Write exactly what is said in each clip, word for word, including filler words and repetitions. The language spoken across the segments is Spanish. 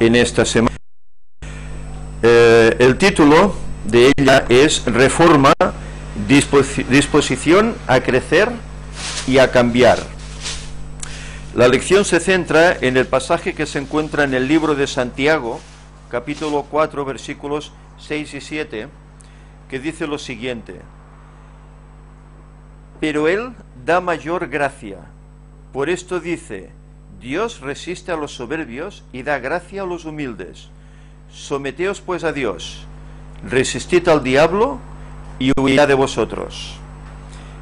en esta semana. Eh, el título de ella es Reforma, disposición a crecer y a cambiar. La lección se centra en el pasaje que se encuentra en el libro de Santiago, capítulo cuatro, versículos seis y siete, que dice lo siguiente: pero Él da mayor gracia, por esto dice, Dios resiste a los soberbios y da gracia a los humildes. Someteos pues a Dios, resistid al diablo y huirá de vosotros.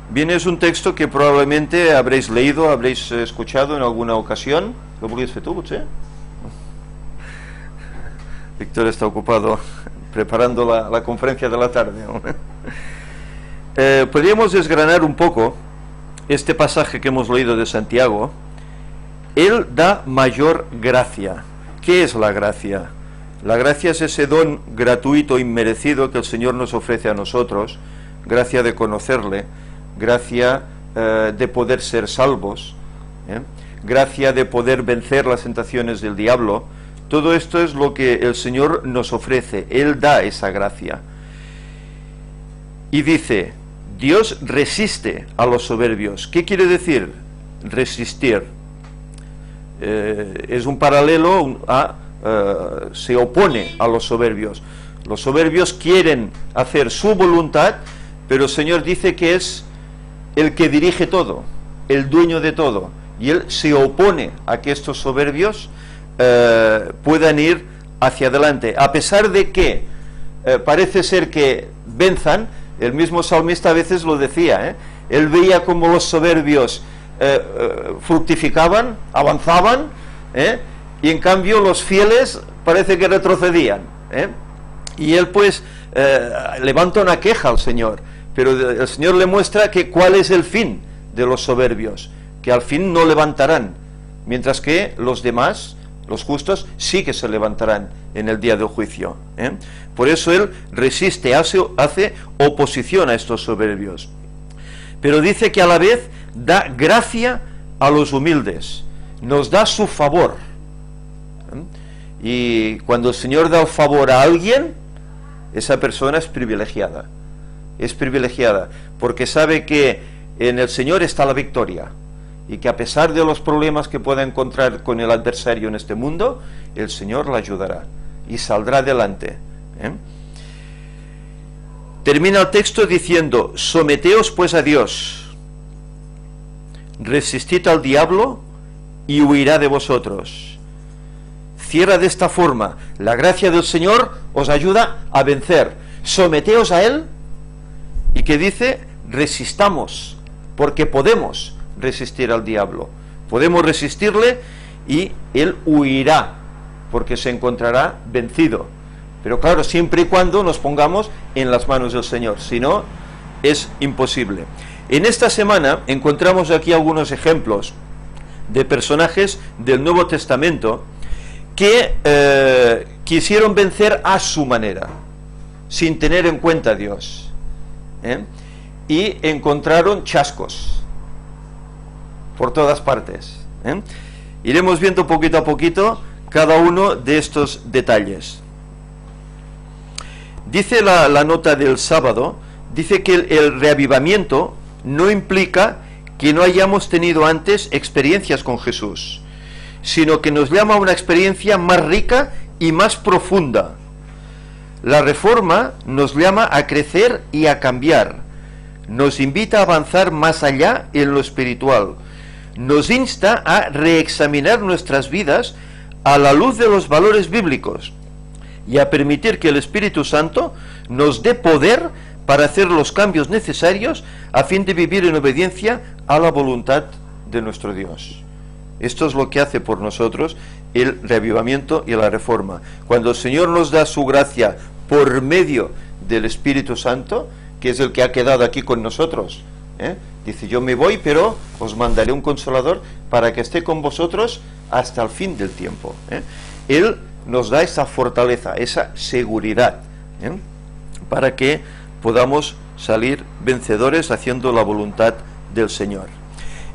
Bien, es un texto que probablemente habréis leído, habréis escuchado en alguna ocasión. ¿Lo podéis hacer tú, eh? Víctor está ocupado preparando la, la conferencia de la tarde. Eh, podríamos desgranar un poco este pasaje que hemos leído de Santiago. Él da mayor gracia. ¿Qué es la gracia? La gracia es ese don gratuito, inmerecido, que el Señor nos ofrece a nosotros. Gracia de conocerle, gracia eh, de poder ser salvos, ¿eh? Gracia de poder vencer las tentaciones del diablo. Todo esto es lo que el Señor nos ofrece. Él da esa gracia. Y dice, Dios resiste a los soberbios. ¿Qué quiere decir resistir? Eh, es un paralelo a eh, se opone a los soberbios. Los soberbios quieren hacer su voluntad, pero el Señor dice que es el que dirige todo, el dueño de todo, y Él se opone a que estos soberbios eh, puedan ir hacia adelante, a pesar de que eh, parece ser que venzan. El mismo salmista a veces lo decía, ¿eh? Él veía como los soberbios Eh, eh, fructificaban, avanzaban, ¿eh? Y en cambio los fieles parece que retrocedían, ¿eh? Y él pues eh, levanta una queja al Señor, pero el Señor le muestra que cuál es el fin de los soberbios, que al fin no levantarán, mientras que los demás, los justos, sí que se levantarán en el día del juicio, ¿eh? Por eso Él resiste, hace, hace oposición a estos soberbios, pero dice que a la vez da gracia a los humildes, nos da su favor. ¿Eh? Y cuando el Señor da el favor a alguien, esa persona es privilegiada, es privilegiada, porque sabe que en el Señor está la victoria, y que a pesar de los problemas que pueda encontrar con el adversario en este mundo, el Señor la ayudará, y saldrá adelante. ¿Eh? Termina el texto diciendo, someteos pues a Dios, resistid al diablo y huirá de vosotros. Cierra de esta forma: la gracia del Señor os ayuda a vencer, someteos a Él, y que dice resistamos, porque podemos resistir al diablo, podemos resistirle y Él huirá, porque se encontrará vencido. Pero claro, siempre y cuando nos pongamos en las manos del Señor, si no, es imposible. En esta semana encontramos aquí algunos ejemplos de personajes del Nuevo Testamento que eh, quisieron vencer a su manera, sin tener en cuenta a Dios, ¿eh? Y encontraron chascos por todas partes, ¿eh? Iremos viendo poquito a poquito cada uno de estos detalles. Dice la, la nota del sábado, dice que el, el reavivamiento no implica que no hayamos tenido antes experiencias con Jesús, sino que nos llama a una experiencia más rica y más profunda. La reforma nos llama a crecer y a cambiar, nos invita a avanzar más allá en lo espiritual, nos insta a reexaminar nuestras vidas a la luz de los valores bíblicos y a permitir que el Espíritu Santo nos dé poder para hacer los cambios necesarios a fin de vivir en obediencia a la voluntad de nuestro Dios. Esto es lo que hace por nosotros el reavivamiento y la reforma. Cuando el Señor nos da su gracia por medio del Espíritu Santo, que es el que ha quedado aquí con nosotros, ¿eh? Dice, yo me voy, pero os mandaré un consolador para que esté con vosotros hasta el fin del tiempo, ¿eh? Él nos da esa fortaleza, esa seguridad, ¿eh? Para que podamos salir vencedores haciendo la voluntad del Señor.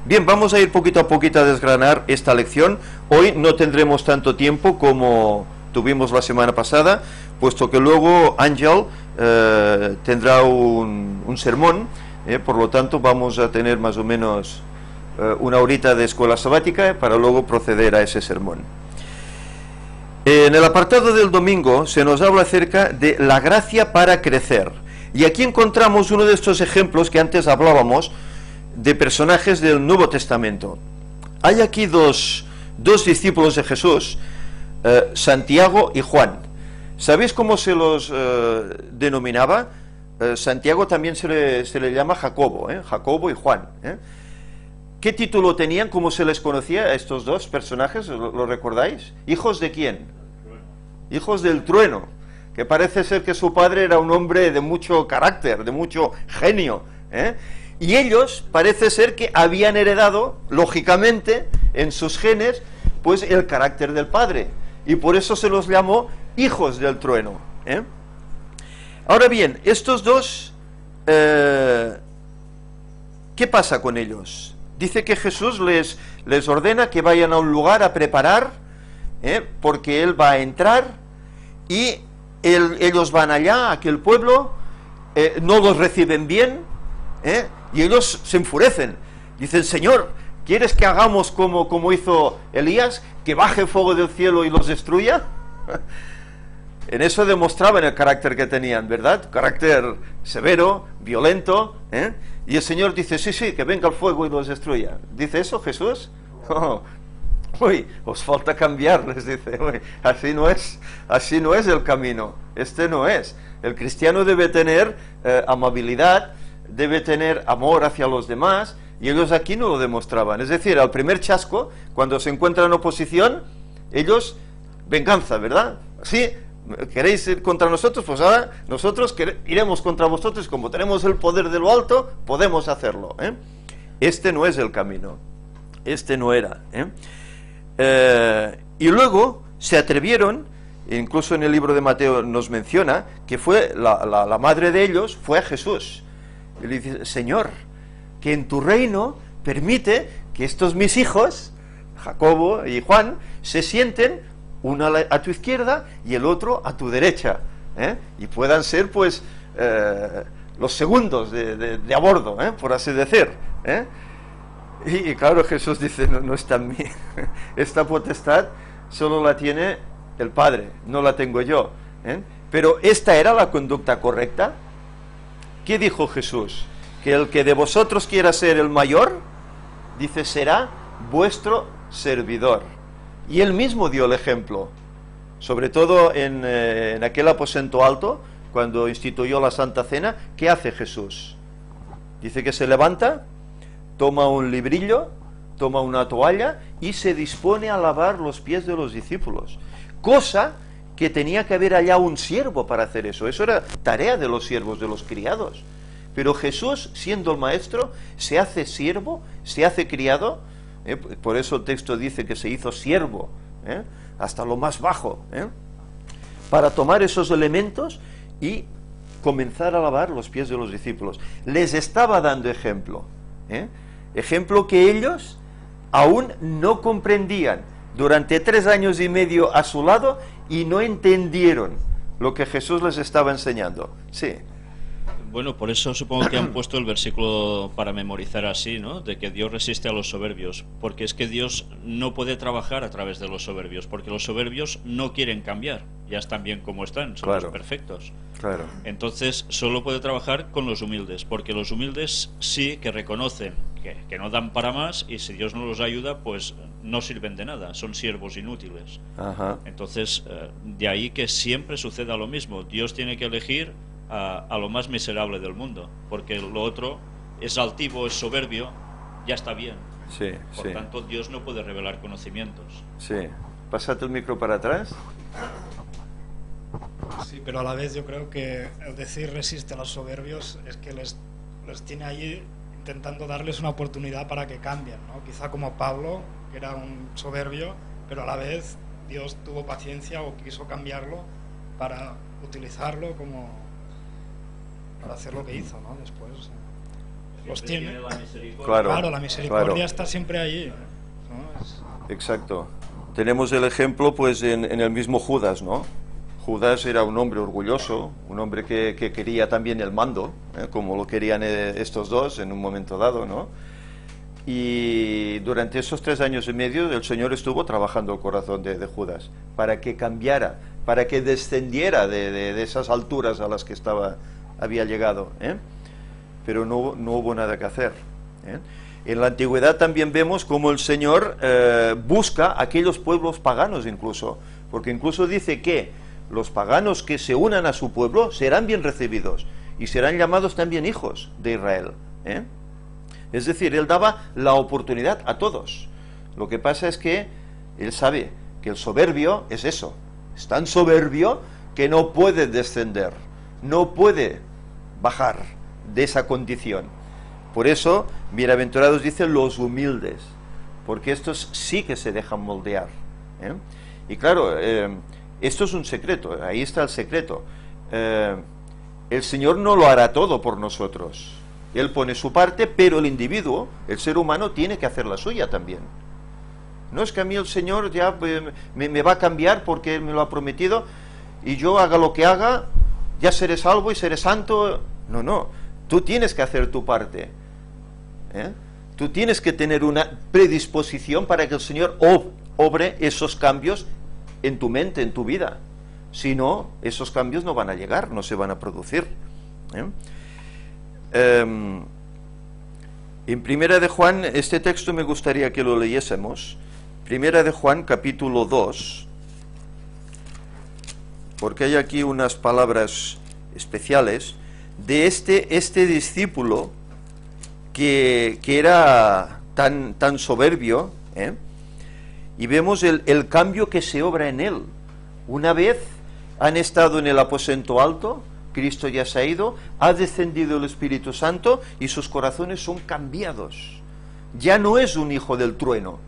Bien, vamos a ir poquito a poquito a desgranar esta lección. Hoy no tendremos tanto tiempo como tuvimos la semana pasada, puesto que luego Ángel eh, tendrá un, un sermón, eh, por lo tanto vamos a tener más o menos eh, una horita de escuela sabática para luego proceder a ese sermón. En el apartado del domingo se nos habla acerca de la gracia para crecer, y aquí encontramos uno de estos ejemplos que antes hablábamos, de personajes del Nuevo Testamento. Hay aquí dos, dos discípulos de Jesús, eh, Santiago y Juan. ¿Sabéis cómo se los eh, denominaba? Eh, Santiago también se le, se le llama Jacobo, ¿eh? Jacobo y Juan. ¿eh? ¿Qué título tenían? ¿Cómo se les conocía a estos dos personajes? ¿Lo, lo recordáis? ¿Hijos de quién? Hijos del trueno, que parece ser que su padre era un hombre de mucho carácter, de mucho genio, ¿eh? Y ellos parece ser que habían heredado, lógicamente, en sus genes, pues el carácter del padre. Y por eso se los llamó hijos del trueno, ¿eh? Ahora bien, estos dos, eh, ¿qué pasa con ellos? Dice que Jesús les, les ordena que vayan a un lugar a preparar, ¿eh? porque Él va a entrar y él, ellos van allá, a aquel pueblo, eh, no los reciben bien, ¿eh? y ellos se enfurecen, dicen: Señor, ¿quieres que hagamos como, como hizo Elías, que baje fuego del cielo y los destruya? En eso demostraban el carácter que tenían, ¿verdad? Carácter severo, violento, ¿eh? y el Señor dice: sí, sí, que venga el fuego y los destruya. ¿Dice eso Jesús? Oh, uy, os falta cambiar, les dice. Uy, así no es, así no es el camino, este no es. El cristiano debe tener eh, amabilidad, debe tener amor hacia los demás, y ellos aquí no lo demostraban. Es decir, al primer chasco, cuando se encuentran oposición, ellos, venganza, ¿verdad? Sí, queréis ir contra nosotros, pues ahora nosotros iremos contra vosotros, como tenemos el poder de lo alto, podemos hacerlo, ¿eh? Este no es el camino, este no era, ¿eh? Eh, y luego se atrevieron. Incluso en el libro de Mateo nos menciona que fue la, la, la madre de ellos fue a Jesús. Y le dice: Señor, que en tu reino permite que estos mis hijos, Jacobo y Juan, se sienten uno a tu izquierda y el otro a tu derecha, ¿eh? y puedan ser, pues, eh, los segundos de, de, de a bordo, ¿eh? por así decir, ¿eh? y, y claro, Jesús dice: no, no está en mí, esta potestad solo la tiene el Padre, no la tengo yo, ¿eh? pero esta era la conducta correcta. ¿Qué dijo Jesús? Que el que de vosotros quiera ser el mayor, dice, será vuestro servidor. Y él mismo dio el ejemplo, sobre todo en, eh, en aquel aposento alto, cuando instituyó la Santa Cena. ¿Qué hace Jesús? Dice que se levanta, toma un librillo, toma una toalla y se dispone a lavar los pies de los discípulos, cosa que tenía que haber allá un siervo para hacer eso. Eso era tarea de los siervos, de los criados. Pero Jesús, siendo el maestro, se hace siervo, se hace criado, ¿eh? por eso el texto dice que se hizo siervo, ¿eh? hasta lo más bajo, ¿eh? para tomar esos elementos y comenzar a lavar los pies de los discípulos. Les estaba dando ejemplo, ¿eh? ejemplo que ellos aún no comprendían. Durante tres años y medio a su lado, y no entendieron lo que Jesús les estaba enseñando. Sí. Bueno, por eso supongo que han puesto el versículo para memorizar así, ¿no? De que Dios resiste a los soberbios, porque es que Dios no puede trabajar a través de los soberbios, porque los soberbios no quieren cambiar, ya están bien como están, son claro. los perfectos. Claro. Entonces solo puede trabajar con los humildes, porque los humildes sí que reconocen que, que no dan para más, y si Dios no los ayuda, pues no sirven de nada, son siervos inútiles. Ajá. Entonces, eh, de ahí que siempre suceda lo mismo, Dios tiene que elegir A, a lo más miserable del mundo, porque lo otro es altivo, es soberbio, ya está bien. Sí, Por sí. tanto, Dios no puede revelar conocimientos. Sí. Pásate el micro para atrás. Sí, pero a la vez yo creo que el decir resiste a los soberbios es que les, les tiene allí intentando darles una oportunidad para que cambien, ¿no? Quizá como Pablo, que era un soberbio, pero a la vez Dios tuvo paciencia o quiso cambiarlo para utilizarlo como... para hacer lo que hizo, ¿no? Después. los tiene. Claro, claro, la misericordia claro. está siempre allí, ¿no? Es... Exacto. Tenemos el ejemplo pues en, en el mismo Judas, ¿no? Judas era un hombre orgulloso, un hombre que, que quería también el mando, ¿eh? Como lo querían estos dos en un momento dado, ¿no? Y durante esos tres años y medio el Señor estuvo trabajando el corazón de, de Judas para que cambiara, para que descendiera de, de, de esas alturas a las que estaba, había llegado, ¿eh? Pero no, no hubo nada que hacer, ¿eh? En la antigüedad también vemos cómo el Señor eh, busca aquellos pueblos paganos incluso, porque incluso dice que los paganos que se unan a su pueblo serán bien recibidos y serán llamados también hijos de Israel, ¿eh? Es decir, Él daba la oportunidad a todos. Lo que pasa es que Él sabe que el soberbio es eso, es tan soberbio que no puede descender, no puede bajar de esa condición. Por eso, bienaventurados dicen los humildes, porque estos sí que se dejan moldear, ¿eh? Y claro, eh, esto es un secreto, ahí está el secreto. Eh, el Señor no lo hará todo por nosotros. Él pone su parte, pero el individuo, el ser humano, tiene que hacer la suya también. No es que a mí el Señor ya me, me va a cambiar porque Él me lo ha prometido, y yo haga lo que haga, ya seré salvo y seré santo. No, no, tú tienes que hacer tu parte, ¿eh? Tú tienes que tener una predisposición para que el Señor ob- obre esos cambios en tu mente, en tu vida. Si no, esos cambios no van a llegar, no se van a producir, ¿eh? Um, en Primera de Juan, este texto me gustaría que lo leyésemos. Primera de Juan, capítulo dos, porque hay aquí unas palabras especiales de este, este discípulo que, que era tan, tan soberbio, ¿eh? Y vemos el, el cambio que se obra en él. Una vez han estado en el aposento alto, Cristo ya se ha ido, ha descendido el Espíritu Santo y sus corazones son cambiados. Ya no es un hijo del trueno.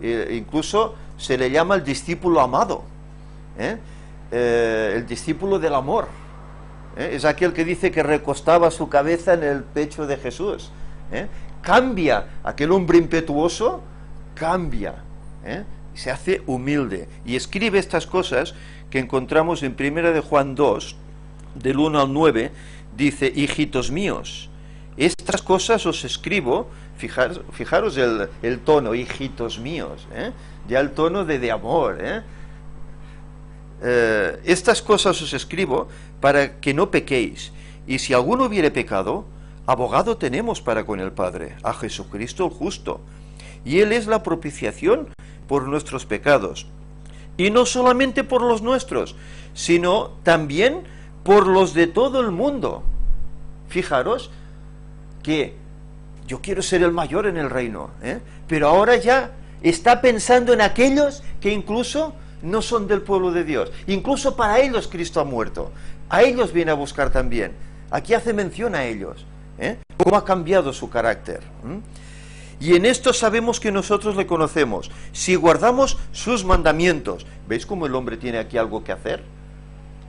Eh, incluso se le llama el discípulo amado, ¿eh? Eh, el discípulo del amor, ¿eh? Es aquel que dice que recostaba su cabeza en el pecho de Jesús, ¿eh? Cambia, aquel hombre impetuoso cambia, ¿eh? Se hace humilde y escribe estas cosas que encontramos en Primera de Juan dos, del uno al nueve, dice: hijitos míos, estas cosas os escribo. Fijaros, fijaros el, el tono, hijitos míos, ¿eh? Ya el tono de, de amor, ¿eh? Eh, estas cosas os escribo para que no pequéis, y si alguno hubiere pecado, abogado tenemos para con el Padre, a Jesucristo el justo, y Él es la propiciación por nuestros pecados, y no solamente por los nuestros, sino también por los de todo el mundo. Fijaros que yo quiero ser el mayor en el reino, ¿eh? Pero ahora ya está pensando en aquellos que incluso no son del pueblo de Dios. Incluso para ellos Cristo ha muerto. A ellos viene a buscar también. Aquí hace mención a ellos, ¿eh? Cómo ha cambiado su carácter, ¿eh? Y en esto sabemos que nosotros le conocemos, si guardamos sus mandamientos. ¿Veis cómo el hombre tiene aquí algo que hacer?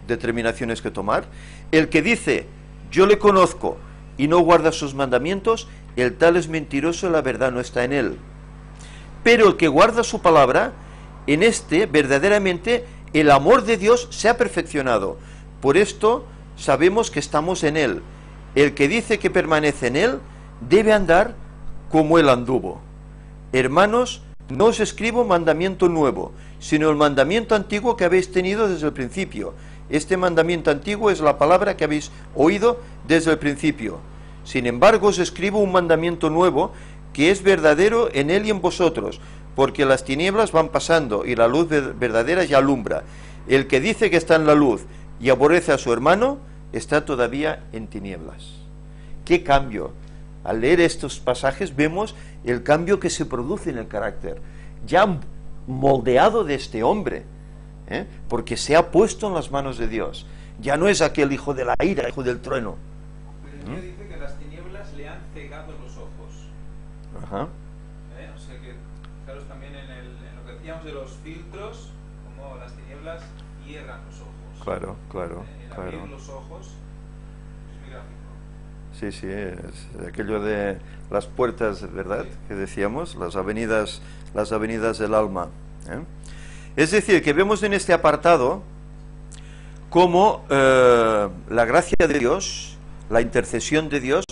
Determinaciones que tomar. El que dice yo le conozco y no guarda sus mandamientos, el tal es mentiroso y la verdad no está en él. Pero el que guarda su palabra, en este verdaderamente el amor de Dios se ha perfeccionado. Por esto sabemos que estamos en él. El que dice que permanece en él debe andar como él anduvo. Hermanos, no os escribo mandamiento nuevo, sino el mandamiento antiguo que habéis tenido desde el principio. Este mandamiento antiguo es la palabra que habéis oído desde el principio. Sin embargo, os escribo un mandamiento nuevo, que es verdadero en él y en vosotros, porque las tinieblas van pasando y la luz verdadera ya alumbra. El que dice que está en la luz y aborrece a su hermano, está todavía en tinieblas. ¡Qué cambio! Al leer estos pasajes vemos el cambio que se produce en el carácter, ya moldeado de este hombre, ¿eh? Porque se ha puesto en las manos de Dios. Ya no es aquel hijo de la ira, hijo del trueno. Pero el Señor dice que las tinieblas le han cegado los ojos. Ajá. ¿Eh? O sea que, claro, también en, el, en lo que decíamos de los filtros, como las tinieblas hierran los ojos. Claro, claro. ¿Eh? El abrir claro. los ojos es muy gráfico. Sí, sí, es aquello de las puertas, ¿verdad?, que decíamos, las avenidas, las avenidas del alma, ¿eh? Es decir, que vemos en este apartado cómo eh, la gracia de Dios, la intercesión de Dios,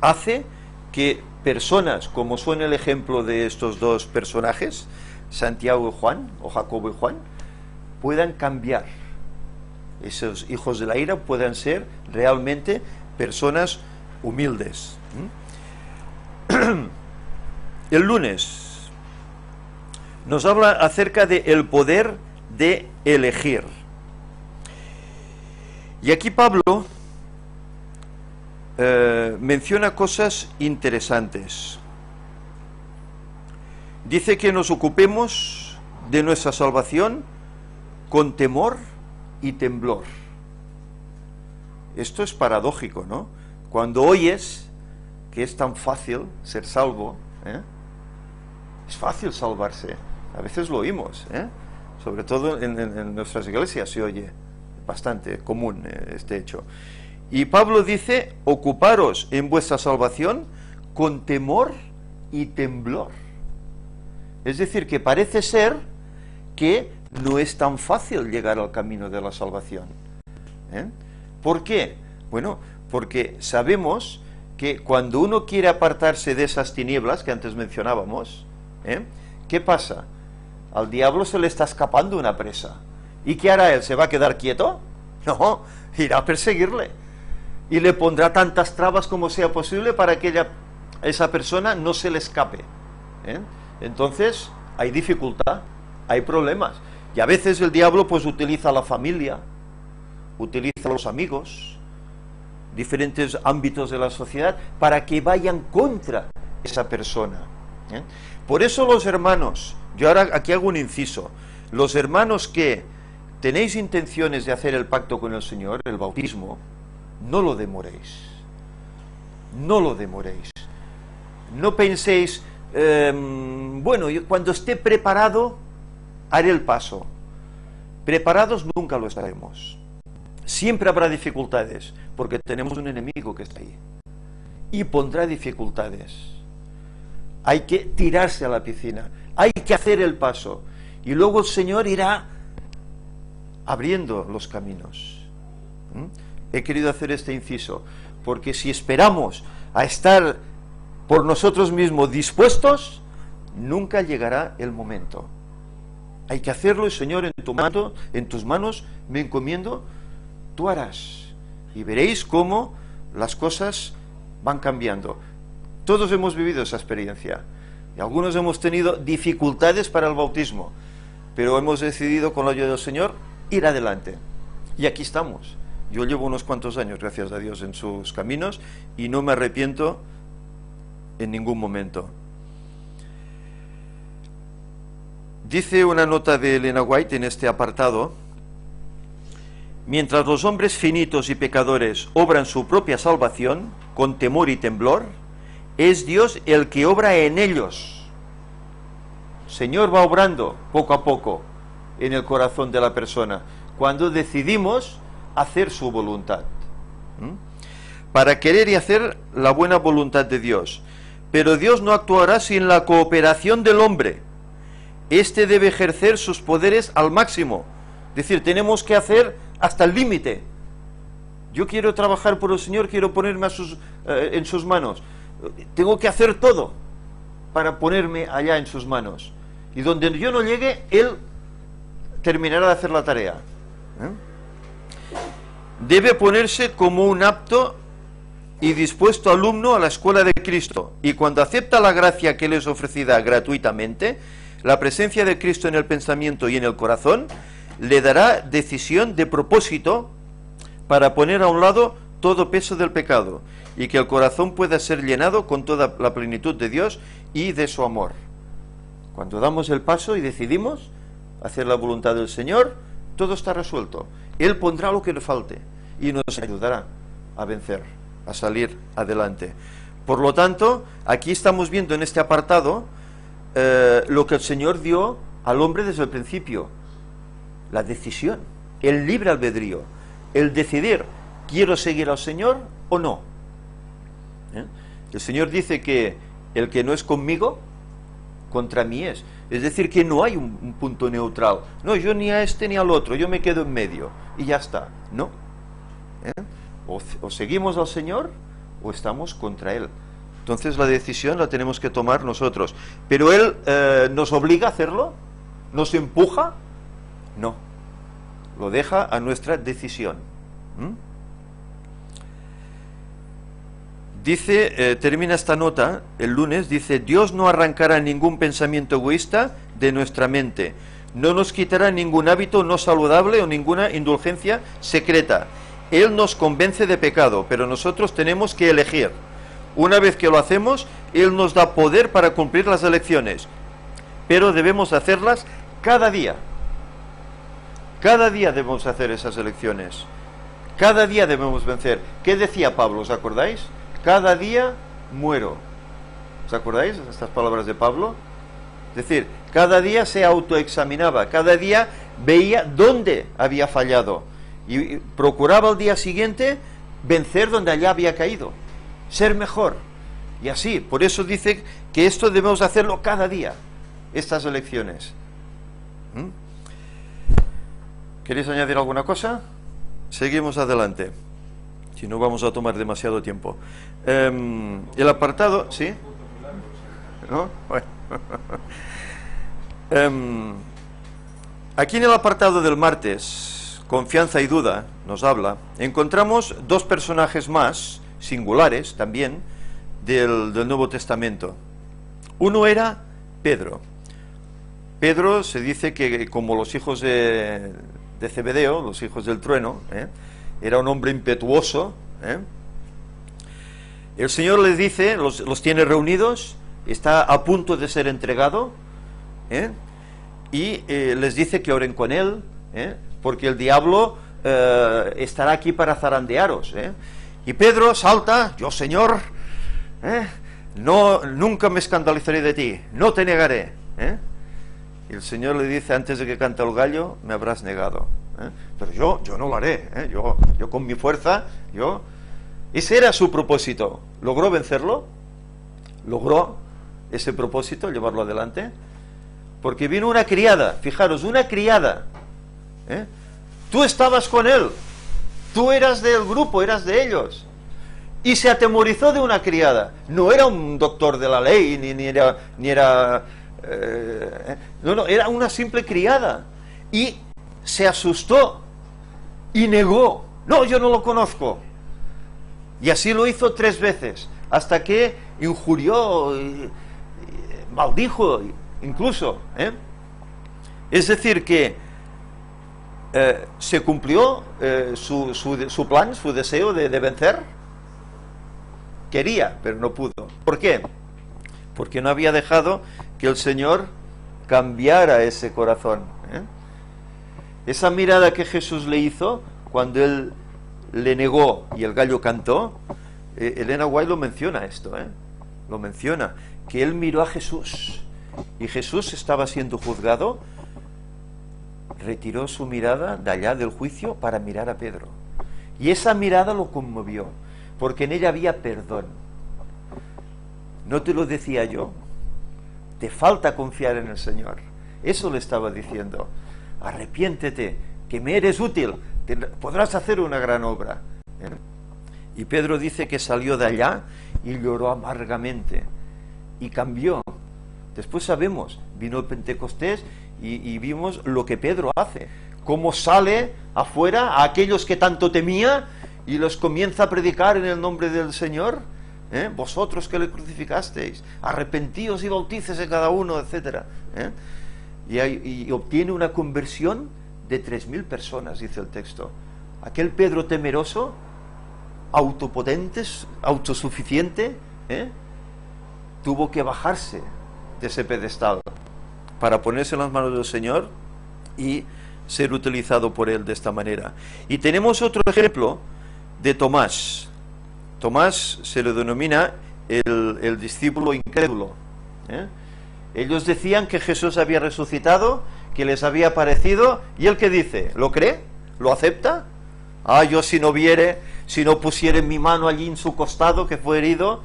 hace que personas, como son el ejemplo de estos dos personajes, Santiago y Juan, o Jacobo y Juan, puedan cambiar. Esos hijos de la ira puedan ser realmente personas humildes. El lunes nos habla acerca del poder de elegir. Y aquí Pablo eh, menciona cosas interesantes. Dice que nos ocupemos de nuestra salvación con temor y temblor. Esto es paradójico, ¿no? Cuando oyes que es tan fácil ser salvo, ¿eh? Es fácil salvarse. A veces lo oímos, ¿eh? Sobre todo en, en, en nuestras iglesias se oye bastante común eh, este hecho. Y Pablo dice, ocuparos en vuestra salvación con temor y temblor. Es decir, que parece ser que no es tan fácil llegar al camino de la salvación, ¿eh? ¿Por qué? Bueno, porque sabemos que cuando uno quiere apartarse de esas tinieblas que antes mencionábamos, ¿eh?, ¿qué pasa? Al diablo se le está escapando una presa. ¿Y qué hará él? ¿Se va a quedar quieto? No, irá a perseguirle. Y le pondrá tantas trabas como sea posible para que ella, esa persona no se le escape, ¿eh? Entonces, hay dificultad, hay problemas. Y a veces el diablo pues utiliza la familia, utiliza los amigos, diferentes ámbitos de la sociedad, para que vayan contra esa persona, ¿eh? Por eso los hermanos, yo ahora aquí hago un inciso, los hermanos que tenéis intenciones de hacer el pacto con el Señor, el bautismo, no lo demoréis, no lo demoréis, no penséis, eh, bueno, yo cuando esté preparado, haré el paso. Preparados nunca lo estaremos. Siempre habrá dificultades, porque tenemos un enemigo que está ahí y pondrá dificultades. Hay que tirarse a la piscina, hay que hacer el paso, y luego el Señor irá abriendo los caminos. ¿Mm? He querido hacer este inciso, porque si esperamos a estar por nosotros mismos dispuestos, nunca llegará el momento. Hay que hacerlo. Señor, en tu mano, en tus manos me encomiendo, tú harás. Y veréis cómo las cosas van cambiando. Todos hemos vivido esa experiencia. Y algunos hemos tenido dificultades para el bautismo. Pero hemos decidido, con la ayuda del Señor, ir adelante. Y aquí estamos. Yo llevo unos cuantos años, gracias a Dios, en sus caminos, y no me arrepiento en ningún momento. Dice una nota de Elena White en este apartado: mientras los hombres finitos y pecadores obran su propia salvación con temor y temblor, es Dios el que obra en ellos. El Señor va obrando poco a poco en el corazón de la persona, cuando decidimos hacer su voluntad, ¿Mm? para querer y hacer la buena voluntad de Dios. Pero Dios no actuará sin la cooperación del hombre. Este debe ejercer sus poderes al máximo. Es decir, tenemos que hacer hasta el límite. Yo quiero trabajar por el Señor, quiero ponerme a sus, eh, en sus manos. Tengo que hacer todo para ponerme allá en sus manos. Y donde yo no llegue, Él terminará de hacer la tarea, ¿eh? Debe ponerse como un apto y dispuesto alumno a la escuela de Cristo. Y cuando acepta la gracia que le es ofrecida gratuitamente, la presencia de Cristo en el pensamiento y en el corazón le dará decisión de propósito para poner a un lado todo peso del pecado, y que el corazón pueda ser llenado con toda la plenitud de Dios y de su amor. Cuando damos el paso y decidimos hacer la voluntad del Señor, todo está resuelto. Él pondrá lo que le falte y nos ayudará a vencer, a salir adelante. Por lo tanto, aquí estamos viendo en este apartado Eh, lo que el Señor dio al hombre desde el principio: la decisión, el libre albedrío, el decidir, ¿quiero seguir al Señor o no? El Señor dice que el que no es conmigo, contra mí es. Es decir, que no hay un, un punto neutral. No, yo ni a este ni al otro, yo me quedo en medio y ya está. No. ¿Eh? O, o seguimos al Señor o estamos contra Él. Entonces la decisión la tenemos que tomar nosotros. ¿Pero Él eh, nos obliga a hacerlo? ¿Nos empuja? No. Lo deja a nuestra decisión. ¿Mm? Dice, eh, termina esta nota el lunes, dice: Dios no arrancará ningún pensamiento egoísta de nuestra mente. No nos quitará ningún hábito no saludable o ninguna indulgencia secreta. Él nos convence de pecado, pero nosotros tenemos que elegir. Una vez que lo hacemos, Él nos da poder para cumplir las elecciones, pero debemos hacerlas cada día. Cada día debemos hacer esas elecciones. Cada día debemos vencer. ¿Qué decía Pablo? ¿Os acordáis? Cada día muero. ¿Os acordáis estas palabras de Pablo? Es decir, cada día se autoexaminaba, cada día veía dónde había fallado y procuraba al día siguiente vencer donde allá había caído, ser mejor. Y así, por eso dice que esto debemos hacerlo cada día, estas elecciones. ¿Mm? ¿Queréis añadir alguna cosa? Seguimos adelante, si no vamos a tomar demasiado tiempo. Um, el apartado... ¿Sí? ¿No? Bueno. um, aquí en el apartado del martes, confianza y duda, nos habla, encontramos dos personajes más, singulares también, del, del Nuevo Testamento. Uno era Pedro. Pedro se dice que, como los hijos de, de Zebedeo, los hijos del trueno, ¿eh? era un hombre impetuoso. ¿eh? El Señor les dice, los, los tiene reunidos, está a punto de ser entregado, ¿eh? y eh, les dice que oren con él, ¿eh? porque el diablo eh, estará aquí para zarandearos. ¿eh? Y Pedro salta: yo, Señor, ¿eh? no, nunca me escandalizaré de ti, no te negaré. ¿eh? Y el Señor le dice: antes de que cante el gallo, me habrás negado. ¿eh? Pero yo, yo no lo haré, ¿eh? yo, yo con mi fuerza, yo... Ese era su propósito. ¿Logró vencerlo? ¿Logró ese propósito, llevarlo adelante? Porque vino una criada, fijaros, una criada... ¿Eh? Tú estabas con él, tú eras del grupo, eras de ellos, y se atemorizó de una criada. No era un doctor de la ley, ni, ni era, ni era eh, no, no, era una simple criada, y se asustó y negó: no, yo no lo conozco. Y así lo hizo tres veces, hasta que injurió, y, y, maldijo incluso. ¿eh? Es decir que Eh, ¿se cumplió eh, su, su, su plan, su deseo de, de vencer? Quería, pero no pudo. ¿Por qué? Porque no había dejado que el Señor cambiara ese corazón. ¿eh? Esa mirada que Jesús le hizo cuando Él le negó y el gallo cantó, eh, Elena White lo menciona esto, ¿eh? lo menciona, que Él miró a Jesús y Jesús estaba siendo juzgado. Retiró su mirada de allá del juicio para mirar a Pedro. Y esa mirada lo conmovió, porque en ella había perdón. No te lo decía yo, te falta confiar en el Señor. Eso le estaba diciendo: arrepiéntete, que me eres útil, te, podrás hacer una gran obra. ¿Eh? Y Pedro dice que salió de allá y lloró amargamente, y cambió. Después sabemos, vino el Pentecostés, Y, y vimos lo que Pedro hace, cómo sale afuera a aquellos que tanto temía y los comienza a predicar en el nombre del Señor. ¿eh? Vosotros que le crucificasteis, arrepentíos y bautícese cada uno, etcétera. ¿eh? Y, hay, y obtiene una conversión de tres mil personas, dice el texto. Aquel Pedro temeroso, autopotente, autosuficiente, ¿eh? tuvo que bajarse de ese pedestal para ponerse en las manos del Señor y ser utilizado por Él de esta manera. Y tenemos otro ejemplo de Tomás. Tomás se le denomina el, el discípulo incrédulo. ¿eh? Ellos decían que Jesús había resucitado, que les había aparecido, y ¿él qué dice? ¿Lo cree? ¿Lo acepta? Ah, yo si no viere, si no pusiere mi mano allí en su costado que fue herido,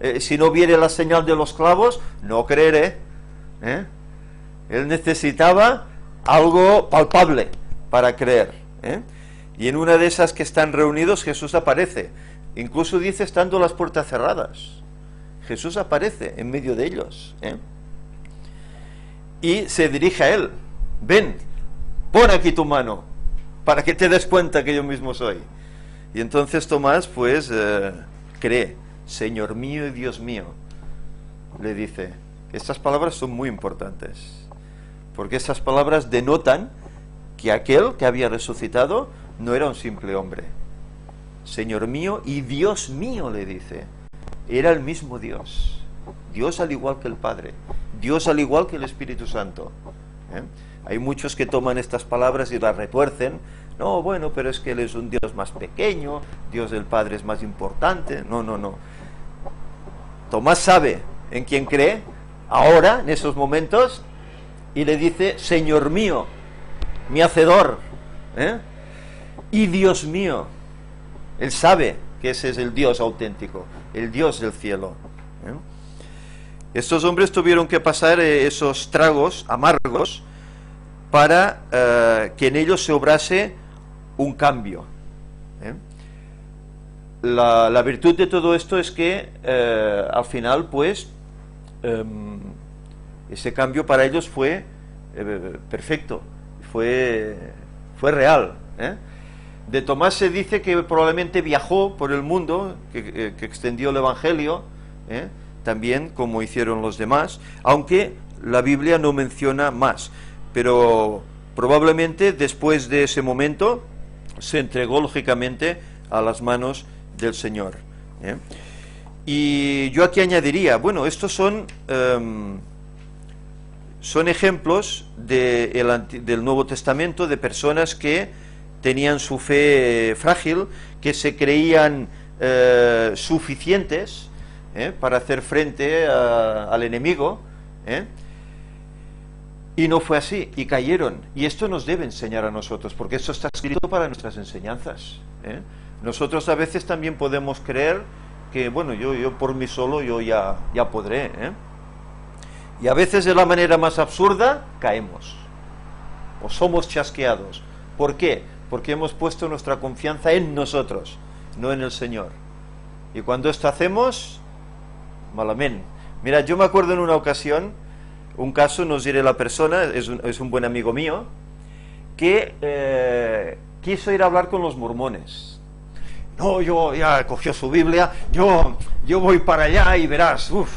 eh, si no viere la señal de los clavos, no creeré. ¿Eh? Él necesitaba algo palpable para creer. ¿Eh? Y en una de esas que están reunidos, Jesús aparece. Incluso dice, estando las puertas cerradas, Jesús aparece en medio de ellos. ¿Eh? Y se dirige a él. Ven, pon aquí tu mano, para que te des cuenta que yo mismo soy. Y entonces Tomás, pues, eh, cree. Señor mío y Dios mío, le dice. Estas palabras son muy importantes, porque estas palabras denotan que aquel que había resucitado no era un simple hombre. Señor mío y Dios mío, le dice. Era el mismo Dios. Dios al igual que el Padre. Dios al igual que el Espíritu Santo. ¿Eh? Hay muchos que toman estas palabras y las retuercen. No, bueno, pero es que él es un Dios más pequeño, Dios del Padre es más importante. No, no, no. Tomás sabe en quién cree, ahora, en esos momentos, y le dice, Señor mío, mi hacedor, ¿eh? Y Dios mío. Él sabe que ese es el Dios auténtico, el Dios del cielo. ¿Eh? Estos hombres tuvieron que pasar esos tragos amargos para eh, que en ellos se obrase un cambio. ¿Eh? La, la virtud de todo esto es que eh, al final, pues, eh, ese cambio para ellos fue eh, perfecto, fue, fue real. ¿Eh? De Tomás se dice que probablemente viajó por el mundo, que, que extendió el Evangelio, ¿eh? También como hicieron los demás, aunque la Biblia no menciona más. Pero probablemente después de ese momento se entregó lógicamente a las manos del Señor. ¿Eh? Y yo aquí añadiría, bueno, estos son, um, son ejemplos de el, del Nuevo Testamento, de personas que tenían su fe frágil, que se creían eh, suficientes eh, para hacer frente a, al enemigo, ¿eh? Y no fue así, y cayeron. Y esto nos debe enseñar a nosotros, porque esto está escrito para nuestras enseñanzas. ¿Eh? Nosotros a veces también podemos creer que, bueno, yo, yo por mí solo yo ya, ya podré. ¿Eh? Y a veces de la manera más absurda caemos, o somos chasqueados. ¿Por qué? Porque hemos puesto nuestra confianza en nosotros, no en el Señor. Y cuando esto hacemos, malamente. Mira, yo me acuerdo en una ocasión, un caso, no os diré la persona, es un, es un buen amigo mío, que eh, quiso ir a hablar con los mormones. No, yo ya cogió su Biblia, yo, yo voy para allá y verás, uff.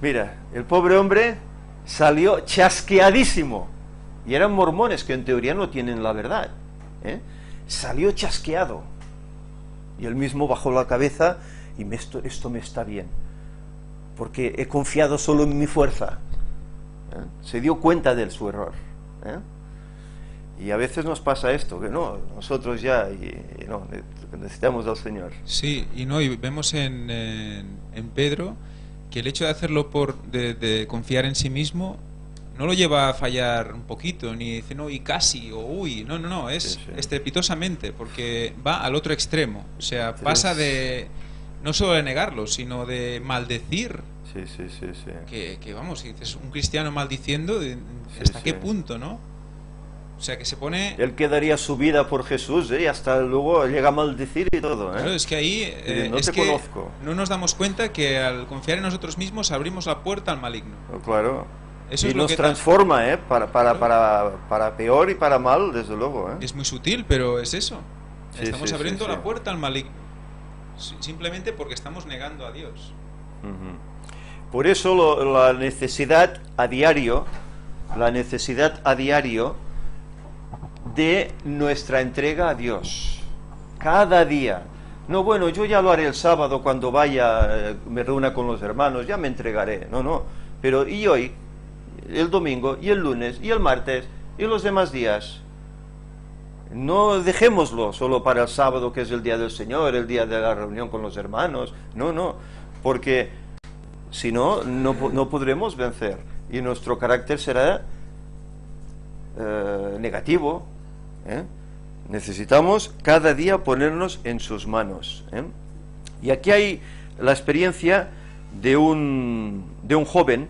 Mira, el pobre hombre salió chasqueadísimo, y eran mormones que en teoría no tienen la verdad, ¿eh? Salió chasqueado, y él mismo bajó la cabeza y me, esto, esto me está bien, porque he confiado solo en mi fuerza. ¿Eh? Se dio cuenta de su error. ¿Eh? Y a veces nos pasa esto, que no, nosotros ya y, y no, necesitamos al Señor. Sí, y no, y vemos en, en, en Pedro que el hecho de hacerlo por de, de confiar en sí mismo no lo lleva a fallar un poquito, ni dice no, y casi, o uy, no, no, no, es sí, sí. estrepitosamente, porque va al otro extremo, o sea, pasa de... no solo de negarlo, sino de maldecir. Sí, sí, sí, sí. Que, que vamos, si dices un cristiano maldiciendo, ¿hasta sí, qué sí. punto, no? O sea, que se pone... Él que daría su vida por Jesús, ¿eh? Y hasta luego llega a maldecir y todo, ¿eh? Claro, es que ahí... Eh, no es te que conozco. No nos damos cuenta que al confiar en nosotros mismos abrimos la puerta al maligno. Claro. Eso y es nos lo que transforma, ¿eh? Para, para, para, para peor y para mal, desde luego, ¿eh? Es muy sutil, pero es eso. Sí, Estamos sí, abriendo sí, sí. la puerta al maligno. Simplemente porque estamos negando a Dios. Uh-huh. Por eso lo, la necesidad a diario, la necesidad a diario de nuestra entrega a Dios. Cada día. No, bueno, yo ya lo haré el sábado cuando vaya, eh, me reúna con los hermanos, ya me entregaré. No, no. Pero y hoy, el domingo, y el lunes, y el martes, y los demás días. No dejémoslo solo para el sábado, que es el día del Señor, el día de la reunión con los hermanos. No, no, porque si no, no, no podremos vencer. Y nuestro carácter será eh, negativo. ¿Eh? Necesitamos cada día ponernos en sus manos. ¿Eh? Y aquí hay, la experiencia de un, de un joven.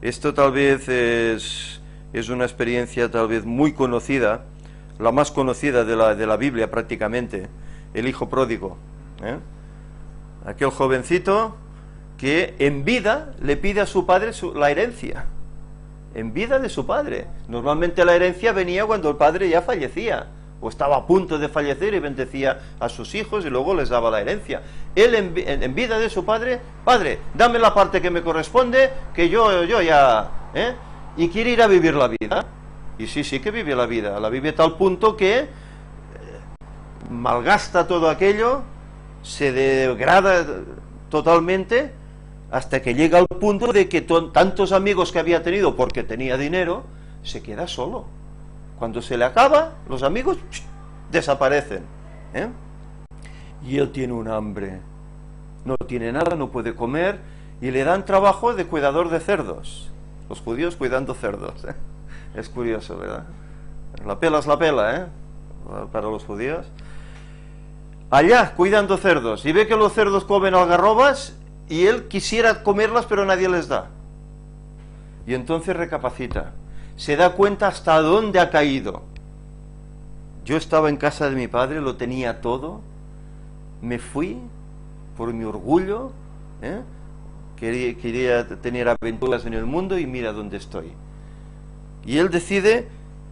Esto tal vez es, es una experiencia tal vez muy conocida, la más conocida de la, de la Biblia prácticamente, el hijo pródigo, ¿eh? Aquel jovencito que en vida le pide a su padre su, la herencia, en vida de su padre. Normalmente la herencia venía cuando el padre ya fallecía, o estaba a punto de fallecer, y bendecía a sus hijos y luego les daba la herencia. Él en, en, en vida de su padre, padre, dame la parte que me corresponde, que yo, yo ya... ¿eh? Y quiere ir a vivir la vida. Y sí, sí que vive la vida, la vive a tal punto que eh, malgasta todo aquello, se degrada totalmente, hasta que llega al punto de que tantos amigos que había tenido porque tenía dinero, se queda solo. Cuando se le acaba, los amigos ¡ch!, desaparecen, ¿eh? Y él tiene un hambre, no tiene nada, no puede comer, y le dan trabajo de cuidador de cerdos. Los judíos cuidando cerdos, ¿eh? Es curioso, ¿verdad? La pela es la pela, ¿eh? Para los judíos. Allá, cuidando cerdos, y ve que los cerdos comen algarrobas, y él quisiera comerlas, pero nadie les da. Y entonces recapacita. Se da cuenta hasta dónde ha caído. Yo estaba en casa de mi padre, lo tenía todo, me fui por mi orgullo, ¿eh? quería, quería tener aventuras en el mundo y mira dónde estoy. Y él decide,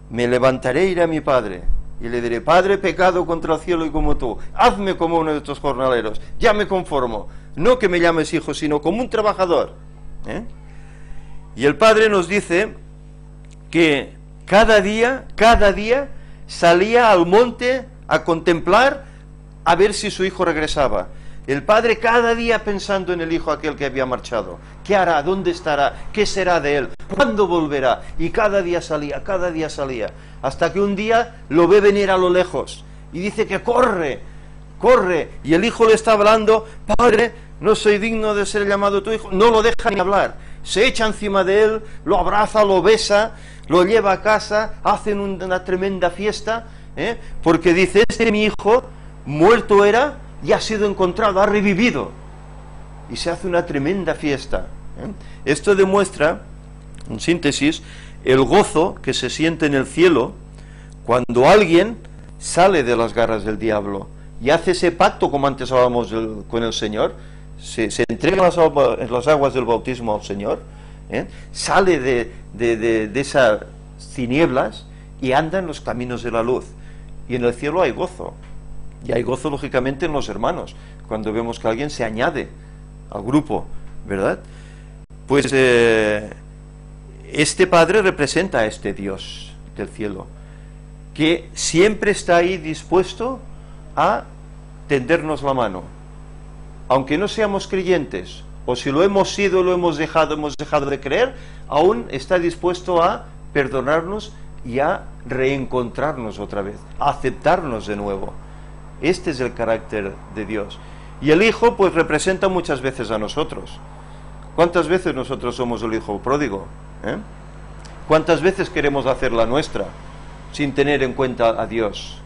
me levantaré e iré a mi padre, y le diré, padre, he pecado contra el cielo y como tú, hazme como uno de estos jornaleros, ya me conformo, no que me llames hijo, sino como un trabajador, ¿eh? Y el padre nos dice que cada día, cada día salía al monte a contemplar a ver si su hijo regresaba. El padre cada día pensando en el hijo aquel que había marchado. ¿Qué hará? ¿Dónde estará? ¿Qué será de él? ¿Cuándo volverá? Y cada día salía, cada día salía, hasta que un día lo ve venir a lo lejos y dice que corre, corre. Y el hijo le está hablando, padre, no soy digno de ser llamado tu hijo. No lo deja ni hablar. Se echa encima de él, lo abraza, lo besa, lo lleva a casa, hacen una tremenda fiesta, ¿eh? Porque dice, este mi hijo, muerto era, y ha sido encontrado, ha revivido. Y se hace una tremenda fiesta, ¿eh? Esto demuestra, en síntesis, el gozo que se siente en el cielo cuando alguien sale de las garras del diablo y hace ese pacto, como antes hablábamos del, con el Señor. Se, se entrega las, las aguas del bautismo al Señor, ¿eh? Sale de, de, de, de esas tinieblas y anda en los caminos de la luz. Y en el cielo hay gozo. Y hay gozo, lógicamente, en los hermanos, cuando vemos que alguien se añade al grupo, ¿verdad? Pues eh, este Padre representa a este Dios del cielo, que siempre está ahí dispuesto a tendernos la mano. Aunque no seamos creyentes, o si lo hemos sido, lo hemos dejado, hemos dejado de creer, aún está dispuesto a perdonarnos y a reencontrarnos otra vez, a aceptarnos de nuevo. Este es el carácter de Dios. Y el Hijo, pues, representa muchas veces a nosotros. ¿Cuántas veces nosotros somos el Hijo pródigo? ¿Eh? ¿Cuántas veces queremos hacer la nuestra sin tener en cuenta a Dios?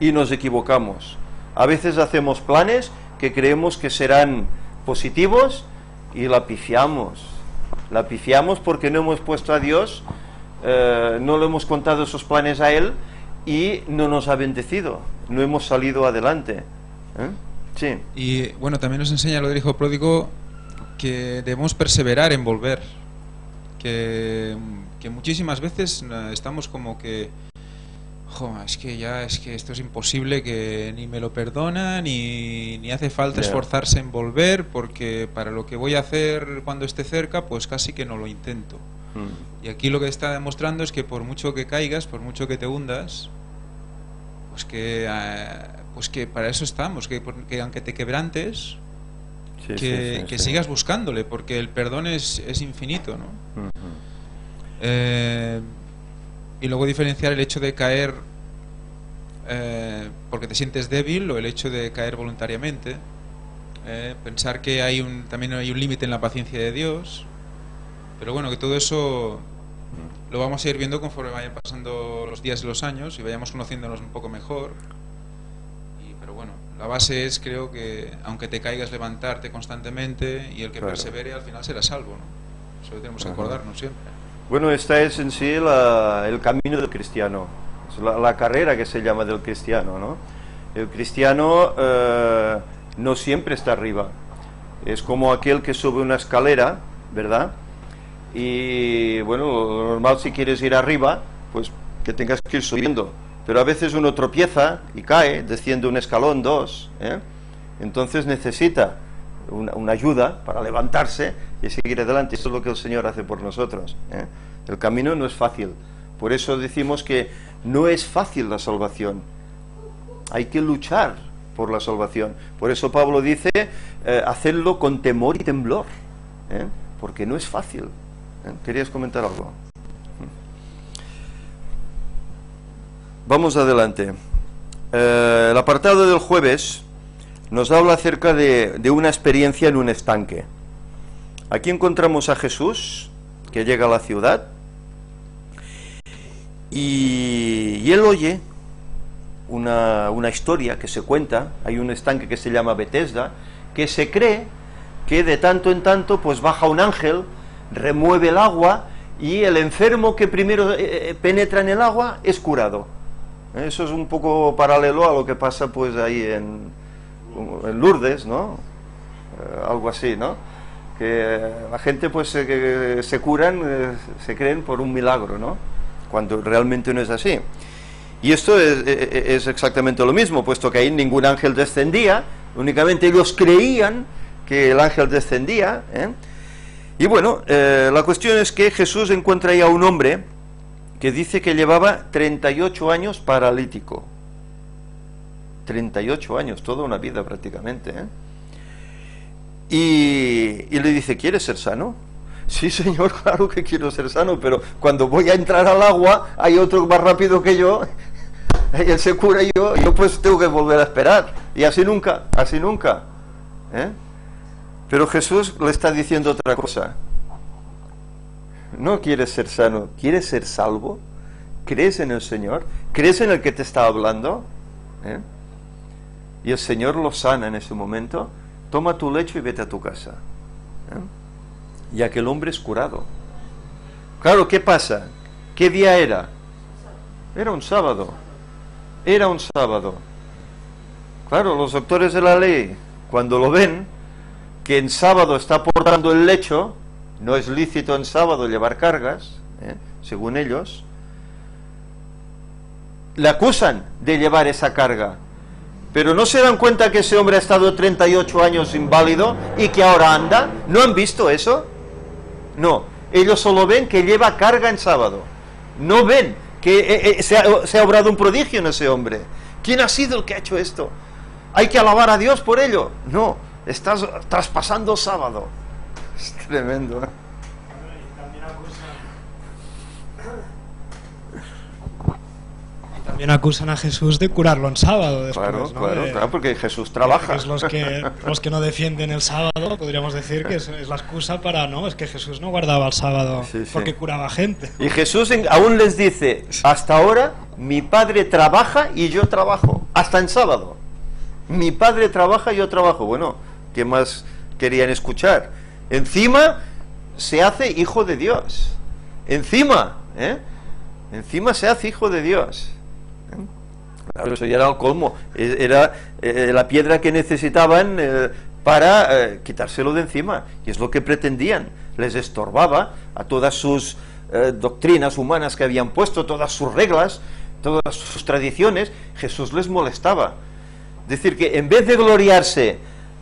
Y nos equivocamos. A veces hacemos planes que creemos que serán positivos y la pifiamos, la pifiamos porque no hemos puesto a Dios, eh, no le hemos contado esos planes a Él y no nos ha bendecido, no hemos salido adelante, ¿eh? Sí. Y bueno, también nos enseña lo del hijo pródigo que debemos perseverar en volver, que, que muchísimas veces estamos como que jo, es que ya, es que esto es imposible, que ni me lo perdona, ni, ni hace falta esforzarse en volver, porque para lo que voy a hacer cuando esté cerca, pues casi que no lo intento. Mm. Y aquí lo que está demostrando es que por mucho que caigas, por mucho que te hundas, pues que, eh, pues que para eso estamos, que, que aunque te quebrantes, sí, que, sí, sí, que sí. sigas buscándole, porque el perdón es, es infinito, ¿no? Mm-hmm. Eh... Y luego diferenciar el hecho de caer eh, porque te sientes débil o el hecho de caer voluntariamente. Eh, pensar que hay un, también hay un límite en la paciencia de Dios. Pero bueno, que todo eso lo vamos a ir viendo conforme vayan pasando los días y los años y vayamos conociéndonos un poco mejor. Y, pero bueno, La base es, creo que, aunque te caigas, levantarte constantemente, y el que claro. persevere al final será salvo, ¿no? Eso lo tenemos que acordarnos siempre. Bueno, esta es en sí la, el camino del cristiano, es la, la carrera que se llama del cristiano, ¿no? El cristiano eh, no siempre está arriba, es como aquel que sube una escalera, ¿verdad? Y bueno, lo normal, si quieres ir arriba, pues que tengas que ir subiendo. Pero a veces uno tropieza y cae, desciende un escalón, dos, ¿eh? Entonces necesita una, una ayuda para levantarse y seguir adelante. Eso es lo que el Señor hace por nosotros, ¿eh? El camino no es fácil, por eso decimos que no es fácil la salvación, hay que luchar por la salvación. Por eso Pablo dice, eh, hacedlo con temor y temblor, ¿eh? Porque no es fácil, ¿eh? ¿Querías comentar algo? Vamos adelante. Eh, el apartado del jueves nos habla acerca de, de una experiencia en un estanque. Aquí encontramos a Jesús, que llega a la ciudad, y, y él oye una, una historia que se cuenta. Hay un estanque que se llama Betesda, que se cree que de tanto en tanto pues baja un ángel, remueve el agua, y el enfermo que primero eh, penetra en el agua es curado. Eso es un poco paralelo a lo que pasa pues ahí en, en Lourdes, ¿no? Eh, algo así, ¿no? Que la gente pues se, que se curan, eh, se creen por un milagro, ¿no? Cuando realmente no es así. Y esto es, es, es exactamente lo mismo, puesto que ahí ningún ángel descendía, únicamente ellos creían que el ángel descendía, ¿eh? Y bueno, eh, la cuestión es que Jesús encuentra ahí a un hombre que dice que llevaba treinta y ocho años paralítico. treinta y ocho años, toda una vida prácticamente, ¿eh? Y, y le dice, ¿quieres ser sano? Sí, señor, claro que quiero ser sano, pero cuando voy a entrar al agua hay otro más rápido que yo, y él se cura y yo, yo pues tengo que volver a esperar, y así nunca, así nunca, ¿eh? Pero Jesús le está diciendo otra cosa. No quieres ser sano, quieres ser salvo. ¿Crees en el Señor? ¿Crees en el que te está hablando? ¿Eh? Y el Señor lo sana en ese momento. Toma tu lecho y vete a tu casa, ¿eh? Y aquel hombre es curado. Claro, ¿qué pasa? ¿Qué día era? Era un sábado. Era un sábado. Claro, los doctores de la ley, cuando lo ven, que en sábado está portando el lecho, no es lícito en sábado llevar cargas, ¿eh? Según ellos, le acusan de llevar esa carga, pero no se dan cuenta que ese hombre ha estado treinta y ocho años inválido y que ahora anda. ¿No han visto eso? No, ellos solo ven que lleva carga en sábado, no ven que eh, eh, se, ha, se ha obrado un prodigio en ese hombre. ¿Quién ha sido el que ha hecho esto? ¿Hay que alabar a Dios por ello? No, estás traspasando sábado. Es tremendo, ¿eh? Y también acusan a Jesús de curarlo en sábado después, claro, ¿no? Claro, de, claro, porque Jesús trabaja. Que los, que, los que no defienden el sábado, podríamos decir que es, es la excusa para, no, es que Jesús no guardaba el sábado, sí, sí, porque curaba gente. Y Jesús en, aún les dice, hasta ahora mi Padre trabaja y yo trabajo, hasta en sábado. Mi Padre trabaja y yo trabajo. Bueno, ¿qué más querían escuchar? Encima se hace hijo de Dios. Encima, ¿eh? Encima se hace hijo de Dios. ¿Eh? Claro, eso ya era el colmo. Era eh, la piedra que necesitaban eh, para eh, quitárselo de encima. Y es lo que pretendían. Les estorbaba a todas sus eh, doctrinas humanas que habían puesto, todas sus reglas, todas sus tradiciones. Jesús les molestaba. Es decir, que en vez de gloriarse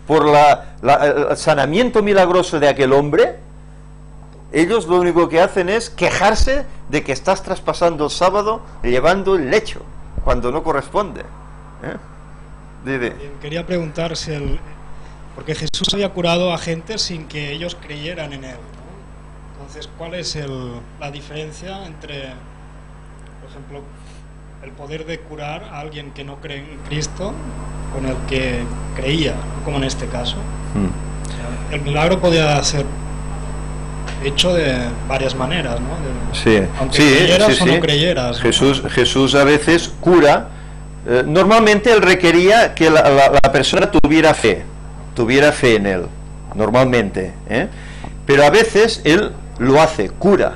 por la, la, el sanamiento milagroso de aquel hombre, ellos lo único que hacen es quejarse de que estás traspasando el sábado llevando el lecho, cuando no corresponde, ¿eh? Dide. Quería preguntar si el... porque Jesús había curado a gente sin que ellos creyeran en él, ¿no? Entonces, ¿cuál es el, la diferencia entre, por ejemplo, el poder de curar a alguien que no cree en Cristo con el que creía, como en este caso? Mm. O sea, el milagro podía ser hecho de varias maneras, ¿no? De, sí, aunque sí, creyeras sí, o sí. no creyeras. Jesús, ¿no? Jesús a veces cura Eh, normalmente él requería que la, la, la persona tuviera fe, tuviera fe en él, normalmente, ¿eh? Pero a veces él lo hace, cura,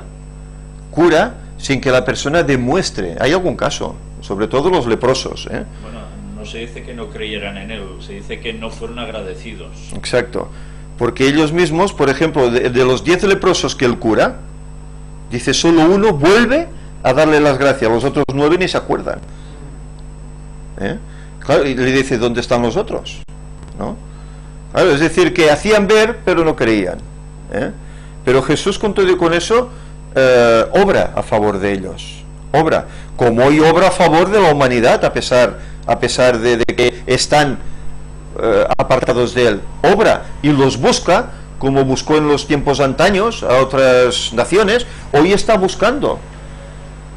cura sin que la persona demuestre. Hay algún caso, sobre todo los leprosos, ¿eh? Bueno, no se dice que no creyeran en él, se dice que no fueron agradecidos. Exacto, porque ellos mismos, por ejemplo, de, de los diez leprosos que él cura, dice solo uno vuelve a darle las gracias, los otros nueve ni se acuerdan, ¿eh? Claro, y le dice, ¿dónde están los otros? ¿No? Claro, es decir, que hacían ver, pero no creían, ¿eh? Pero Jesús, con todo y con eso, eh, obra a favor de ellos, obra, como hoy obra a favor de la humanidad, a pesar, a pesar de, de que están eh, apartados de él, obra, y los busca, como buscó en los tiempos antaños a otras naciones, hoy está buscando.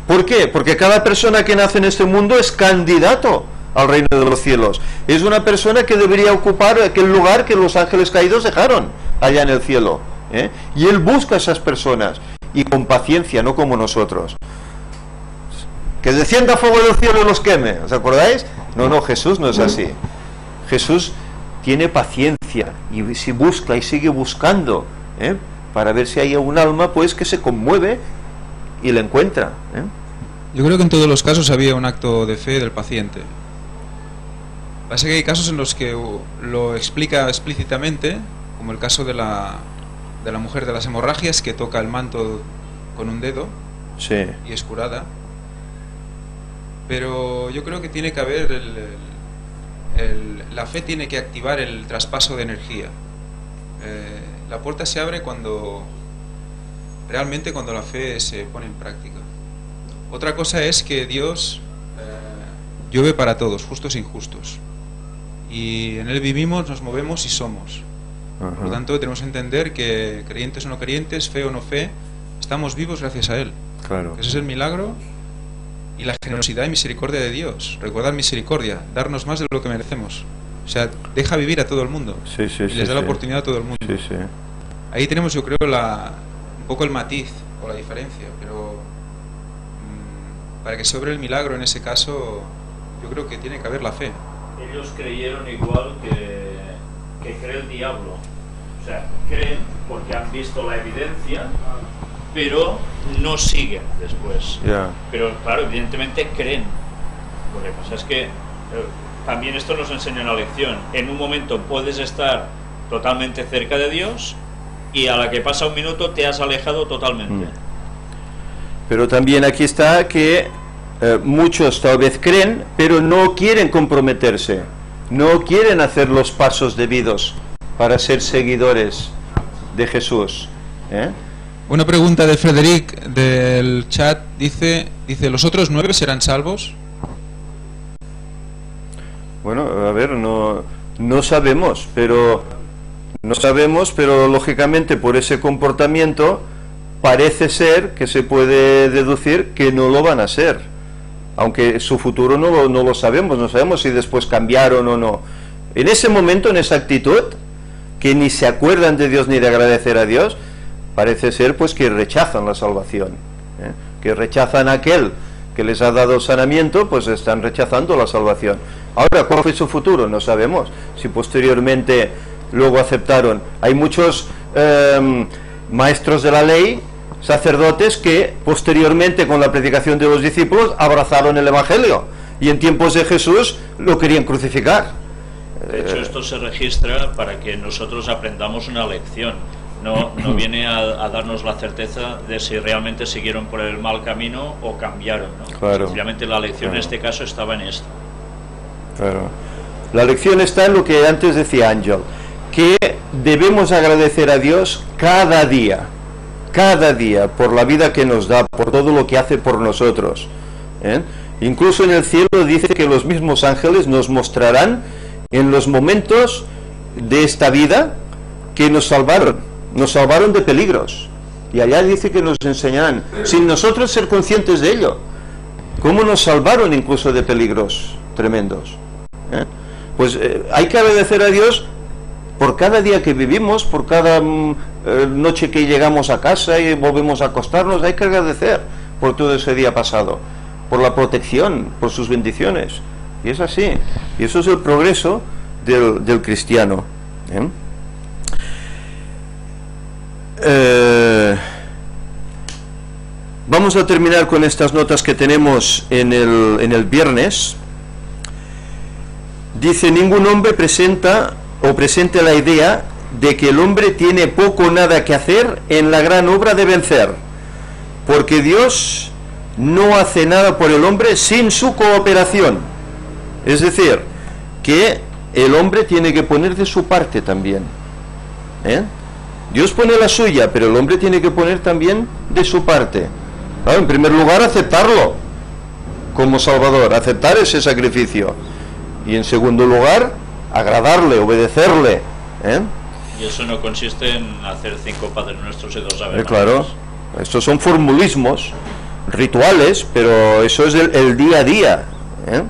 ¿Por qué? Porque cada persona que nace en este mundo es candidato al reino de los cielos. Es una persona que debería ocupar aquel lugar que los ángeles caídos dejaron allá en el cielo, ¿eh? Y él busca a esas personas, y con paciencia, no como nosotros. Que descienda fuego del cielo y los queme, ¿os acordáis? No, no, Jesús no es así. Jesús tiene paciencia, y si busca y sigue buscando, ¿eh? Para ver si hay un alma, pues, que se conmueve y la encuentra, ¿eh? Yo creo que en todos los casos había un acto de fe del paciente. Pasa que hay casos en los que lo explica explícitamente, como el caso de la, de la mujer de las hemorragias, que toca el manto con un dedo, sí, y es curada. Pero yo creo que tiene que haber el, el, el, la fe tiene que activar el traspaso de energía. Eh, la puerta se abre cuando realmente cuando la fe se pone en práctica. Otra cosa es que Dios eh, llueve para todos, justos e injustos, y en él vivimos, nos movemos y somos. Uh-huh. Por lo tanto, tenemos que entender que, creyentes o no creyentes, fe o no fe, estamos vivos gracias a él. Claro. Ese es el milagro y la generosidad y misericordia de Dios. Recordar misericordia, darnos más de lo que merecemos. O sea, deja vivir a todo el mundo, sí, sí, y les sí, da sí. la oportunidad a todo el mundo. Sí, sí. Ahí tenemos, yo creo, la... un poco el matiz o la diferencia, pero mmm, para que se obre el milagro en ese caso, yo creo que tiene que haber la fe. Ellos creyeron igual que, que cree el diablo, o sea, creen porque han visto la evidencia, pero no siguen después. Yeah. Pero claro, evidentemente creen. Lo que pasa es que eh, también esto nos enseña una lección. En un momento puedes estar totalmente cerca de Dios, y a la que pasa un minuto te has alejado totalmente. Pero también aquí está que eh, muchos tal vez creen, pero no quieren comprometerse, no quieren hacer los pasos debidos para ser seguidores de Jesús, ¿eh? Una pregunta de Frederic del chat, dice, dice ¿los otros nueve serán salvos? Bueno, a ver, no, no sabemos, pero... No sabemos, pero lógicamente por ese comportamiento parece ser que se puede deducir que no lo van a ser, aunque su futuro no lo, no lo sabemos, no sabemos si después cambiaron o no. En ese momento, en esa actitud, que ni se acuerdan de Dios ni de agradecer a Dios, parece ser pues que rechazan la salvación, ¿eh? Que rechazan a aquel que les ha dado sanamiento, pues están rechazando la salvación. Ahora, ¿cuál fue su futuro? No sabemos. Si posteriormente... luego aceptaron. Hay muchos eh, maestros de la ley, sacerdotes, que posteriormente con la predicación de los discípulos abrazaron el evangelio, y en tiempos de Jesús lo querían crucificar. De hecho, esto se registra para que nosotros aprendamos una lección. No, no viene a, a darnos la certeza de si realmente siguieron por el mal camino o cambiaron, ¿no? Claro. Sencillamente la lección, claro, en este caso estaba en esto. Claro. La lección está en lo que antes decía Ángel, que debemos agradecer a Dios cada día, cada día, por la vida que nos da, por todo lo que hace por nosotros, ¿eh? Incluso en el cielo dice que los mismos ángeles nos mostrarán en los momentos de esta vida que nos salvaron, nos salvaron de peligros, y allá dice que nos enseñarán, sin nosotros ser conscientes de ello, cómo nos salvaron incluso de peligros tremendos, ¿eh? Pues eh, hay que agradecer a Dios por cada día que vivimos, por cada mm, noche que llegamos a casa y volvemos a acostarnos. Hay que agradecer por todo ese día pasado, por la protección, por sus bendiciones, Y es así. Y eso es el progreso del, del cristiano. ¿Eh? Eh, vamos a terminar con estas notas que tenemos en el, en el viernes. Dice, ningún hombre presenta o presente la idea de que el hombre tiene poco o nada que hacer en la gran obra de vencer, porque Dios no hace nada por el hombre sin su cooperación. Es decir, que el hombre tiene que poner de su parte también. ¿Eh? Dios pone la suya, pero el hombre tiene que poner también de su parte. Claro, en primer lugar, aceptarlo como Salvador, aceptar ese sacrificio. Y en segundo lugar, agradarle, obedecerle. ¿Eh? Y eso no consiste en hacer cinco Padres Nuestros y dos Ave Marías. Eh, claro, estos son formulismos, rituales, pero eso es el, el día a día. ¿Eh?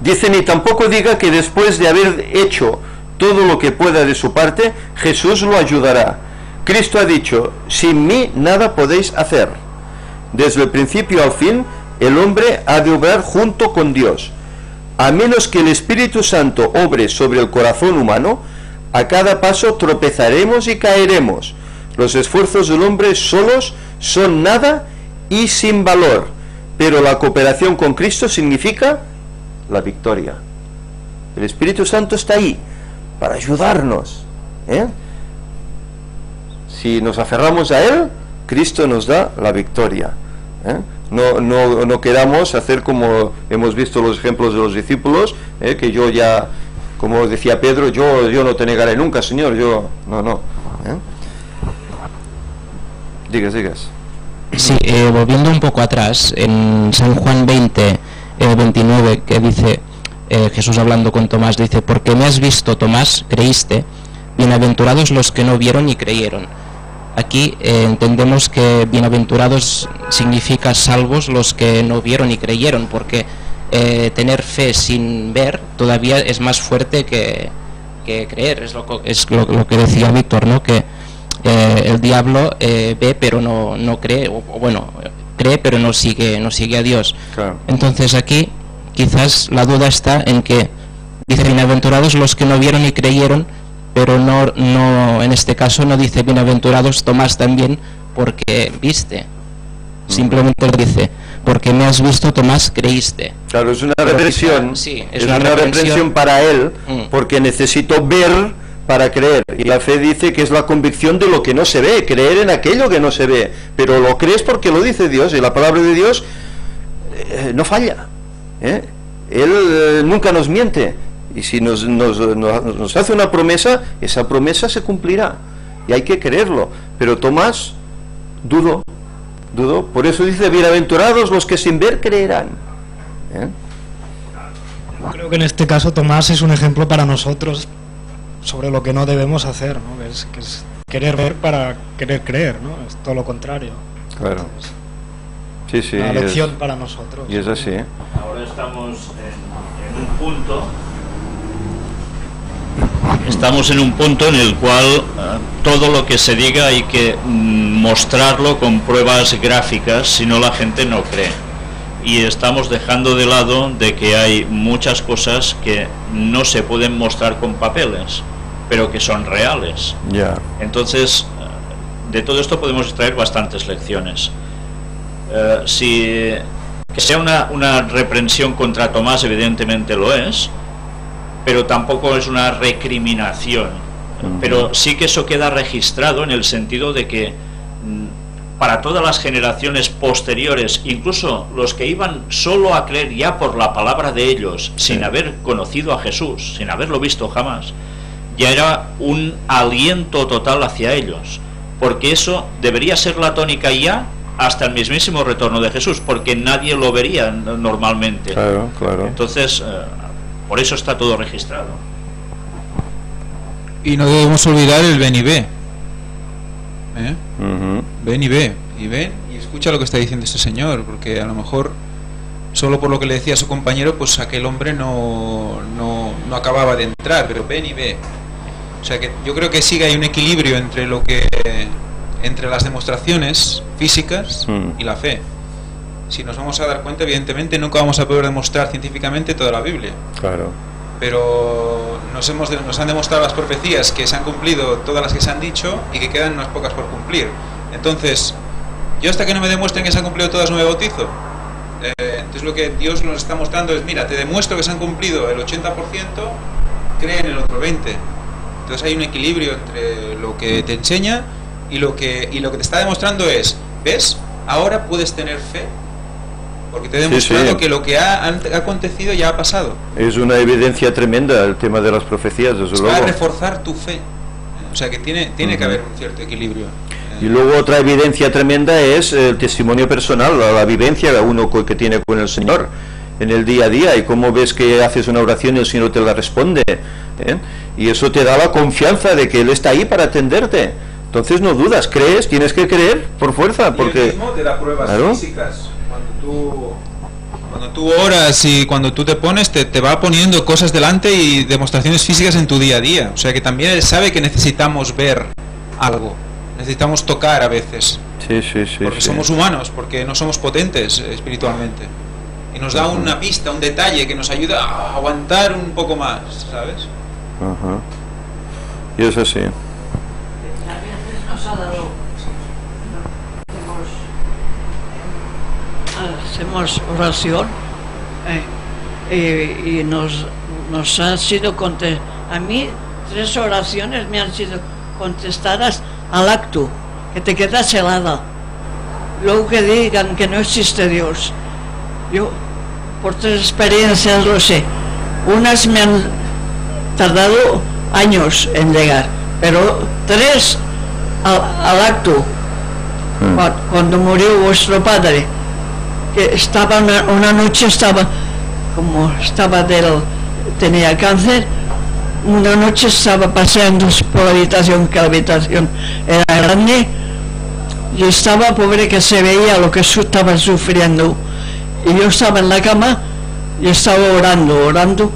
Dice, ni tampoco diga que después de haber hecho todo lo que pueda de su parte, Jesús lo ayudará. Cristo ha dicho, sin mí nada podéis hacer. Desde el principio al fin, el hombre ha de obrar junto con Dios. A menos que el Espíritu Santo obre sobre el corazón humano, a cada paso tropezaremos y caeremos. Los esfuerzos del hombre solos son nada y sin valor, pero la cooperación con Cristo significa la victoria. El Espíritu Santo está ahí para ayudarnos. ¿Eh? Si nos aferramos a Él, Cristo nos da la victoria. ¿Eh? No, no, no queramos hacer como hemos visto los ejemplos de los discípulos, ¿eh? Que yo ya, como decía Pedro, yo, yo no te negaré nunca, Señor, yo, no, no. ¿Eh? Digas, digas. Sí, eh, volviendo un poco atrás, en San Juan veinte, veintinueve, que dice... Eh, Jesús hablando con Tomás dice, porque me has visto, Tomás, creíste, bienaventurados los que no vieron y creyeron. Aquí eh, entendemos que bienaventurados significa salvos los que no vieron y creyeron, porque eh, tener fe sin ver todavía es más fuerte que, que creer. Es lo, es lo, lo que decía Víctor, ¿no? Que eh, el diablo eh, ve pero no, no cree, o, o bueno, cree pero no sigue, no sigue a Dios. Claro. Entonces aquí... Quizás la duda está en que dice bienaventurados los que no vieron y creyeron, pero no, no en este caso no dice bienaventurados Tomás también porque viste. Simplemente dice porque me has visto, Tomás, creíste. Claro, es una reprensión. Sí, es, es una, una reprensión para él porque necesito ver para creer. Y la fe dice que es la convicción de lo que no se ve, creer en aquello que no se ve, pero lo crees porque lo dice Dios y la palabra de Dios eh, no falla. ¿Eh? Él eh, nunca nos miente y si nos, nos, nos, nos hace una promesa, esa promesa se cumplirá y hay que creerlo, pero Tomás dudó, dudó, por eso dice bienaventurados los que sin ver creerán. ¿Eh? Creo que en este caso Tomás es un ejemplo para nosotros sobre lo que no debemos hacer, ¿no? Es, que es querer ver para querer creer, ¿no? Es todo lo contrario. Claro. Entonces, sí, sí, una lección es, para nosotros. Y es así. Ahora estamos en, en un punto. Estamos en un punto en el cual eh, todo lo que se diga hay que mm, mostrarlo con pruebas gráficas, si no la gente no cree. Y estamos dejando de lado de que hay muchas cosas que no se pueden mostrar con papeles, pero que son reales. Yeah. Entonces, de todo esto podemos extraer bastantes lecciones. Uh, si que sea una, una reprensión contra Tomás, evidentemente lo es, pero tampoco es una recriminación. Uh-huh. Pero sí que eso queda registrado en el sentido de que para todas las generaciones posteriores, incluso los que iban solo a creer ya por la palabra de ellos, sí, sin haber conocido a Jesús, sin haberlo visto jamás, ya era un aliento total hacia ellos, porque eso debería ser la tónica ya hasta el mismísimo retorno de Jesús, porque nadie lo vería normalmente. Claro, claro. Entonces, eh, por eso está todo registrado. Y no debemos olvidar el ven y ve. ¿Eh? Uh-huh. Ven y ve, y ven y escucha lo que está diciendo este señor, porque a lo mejor, solo por lo que le decía a su compañero, pues aquel hombre no, no, no acababa de entrar, pero ven y ve. O sea que yo creo que sí que hay un equilibrio entre lo que... entre las demostraciones físicas mm. y la fe. si nos vamos a dar cuenta, evidentemente nunca vamos a poder demostrar científicamente toda la Biblia. Claro. Pero nos, hemos, nos han demostrado las profecías que se han cumplido, todas las que se han dicho, y que quedan unas pocas por cumplir. Entonces, yo hasta que no me demuestren que se han cumplido todas no me bautizo. Eh, entonces lo que Dios nos está mostrando es, mira, te demuestro que se han cumplido el ochenta por ciento, cree en el otro veinte por ciento. Entonces hay un equilibrio entre lo que te enseña y lo que, y lo que te está demostrando es, ¿ves? Ahora puedes tener fe. Porque te he demostrado sí, sí. que lo que ha, ha acontecido ya ha pasado. Es una evidencia tremenda el tema de las profecías, desde luego. Va a reforzar tu fe. O sea que tiene, tiene uh-huh. que haber un cierto equilibrio. Y luego otra evidencia tremenda es el testimonio personal, la, la vivencia que uno que tiene con el Señor en el día a día, y cómo ves que haces una oración y el Señor te la responde, ¿eh? Y eso te da la confianza de que Él está ahí para atenderte. Entonces no dudas, crees, tienes que creer por fuerza, porque... Y él mismo te da pruebas ¿claro? físicas. Tú, cuando tú oras y cuando tú te pones, te, te va poniendo cosas delante y demostraciones físicas en tu día a día. O sea que también Él sabe que necesitamos ver algo, necesitamos tocar a veces. Sí, sí, sí. Porque sí. somos humanos, porque no somos potentes espiritualmente. Y nos da uh-huh. una pista, un detalle que nos ayuda a aguantar un poco más, ¿sabes? Uh-huh. Y eso sí. Hacemos oración eh, y, y nos, nos han sido contestadas. A mí tres oraciones me han sido contestadas al acto, que te quedas helada. Luego que digan que no existe Dios. Yo por tres experiencias lo sé. Unas me han tardado años en llegar, pero tres al, al acto, mm. cuando murió vuestro padre. Estaba una, una noche estaba como estaba del tenía cáncer, una noche estaba paseando por la habitación, que la habitación era grande, y estaba pobre que se veía lo que su, estaba sufriendo, y yo estaba en la cama y estaba orando, orando,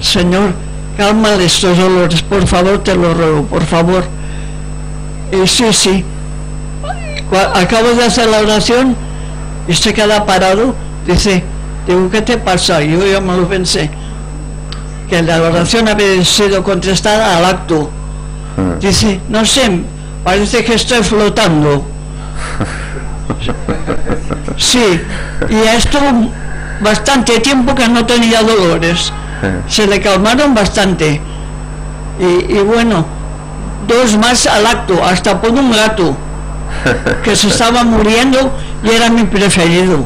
Señor, cálmale estos dolores, por favor, te lo ruego, por favor. Y sí, sí, acabo de hacer la oración. Y se queda parado, dice, digo, ¿qué te pasa? Yo ya me lo pensé, que la oración había sido contestada al acto. Dice, no sé, parece que estoy flotando. Sí, y esto bastante tiempo que no tenía dolores. Se le calmaron bastante. Y, y bueno, dos más al acto, hasta por un gato que se estaba muriendo y era mi preferido,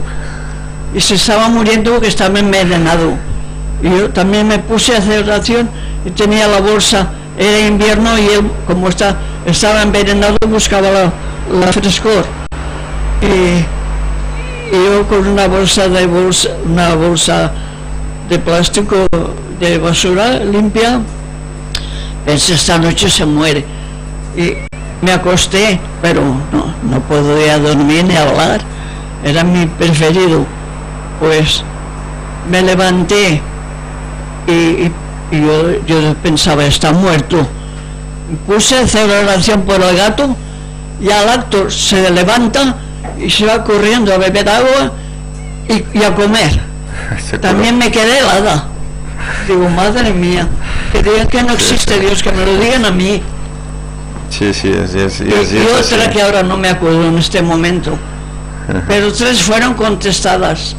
y se estaba muriendo que estaba envenenado, y yo también me puse a hacer oración y tenía la bolsa, era invierno y él como está, estaba envenenado buscaba la, la frescor, y, y yo con una bolsa de bolsa, una bolsa de plástico de basura limpia pensé, esta noche se muere, y me acosté, pero no, no podía dormir ni hablar, era mi preferido. Pues me levanté y, y, y yo, yo pensaba, está muerto. Puse a hacer oración por el gato y al acto se levanta y se va corriendo a beber agua y, y a comer. También me quedé helada. Digo, madre mía, que digan que no existe Dios, que me lo digan a mí. Sí, sí, es, es, es, y, es, y otra sí. que ahora no me acuerdo en este momento. Ajá. Pero tres fueron contestadas.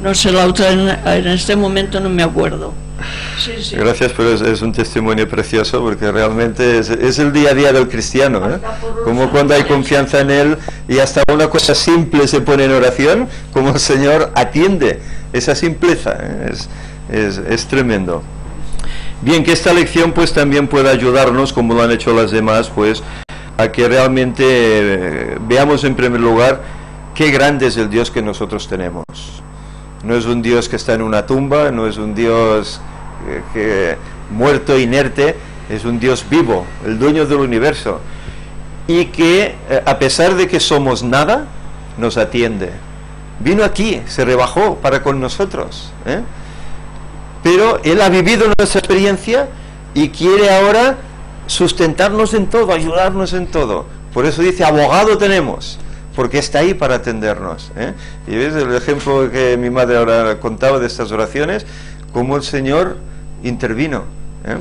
No sé, la otra en, en este momento no me acuerdo. Sí, sí. Gracias, pero es, es un testimonio precioso, porque realmente es, es el día a día del cristiano, ¿eh? Como cuando hay confianza en Él y hasta una cosa simple se pone en oración, como el Señor atiende esa simpleza, ¿eh? es, es, es tremendo. Bien, que esta lección pues también pueda ayudarnos, como lo han hecho las demás, pues a que realmente eh, veamos en primer lugar qué grande es el Dios que nosotros tenemos. No es un Dios que está en una tumba, no es un Dios eh, que, muerto, inerte, es un Dios vivo, el dueño del universo. Y que eh, a pesar de que somos nada, nos atiende. Vino aquí, se rebajó para con nosotros, ¿eh? Pero Él ha vivido nuestra experiencia y quiere ahora sustentarnos en todo, ayudarnos en todo. Por eso dice, abogado tenemos, porque está ahí para atendernos, ¿eh? Y ves el ejemplo que mi madre ahora contaba de estas oraciones, cómo el Señor intervino, ¿eh?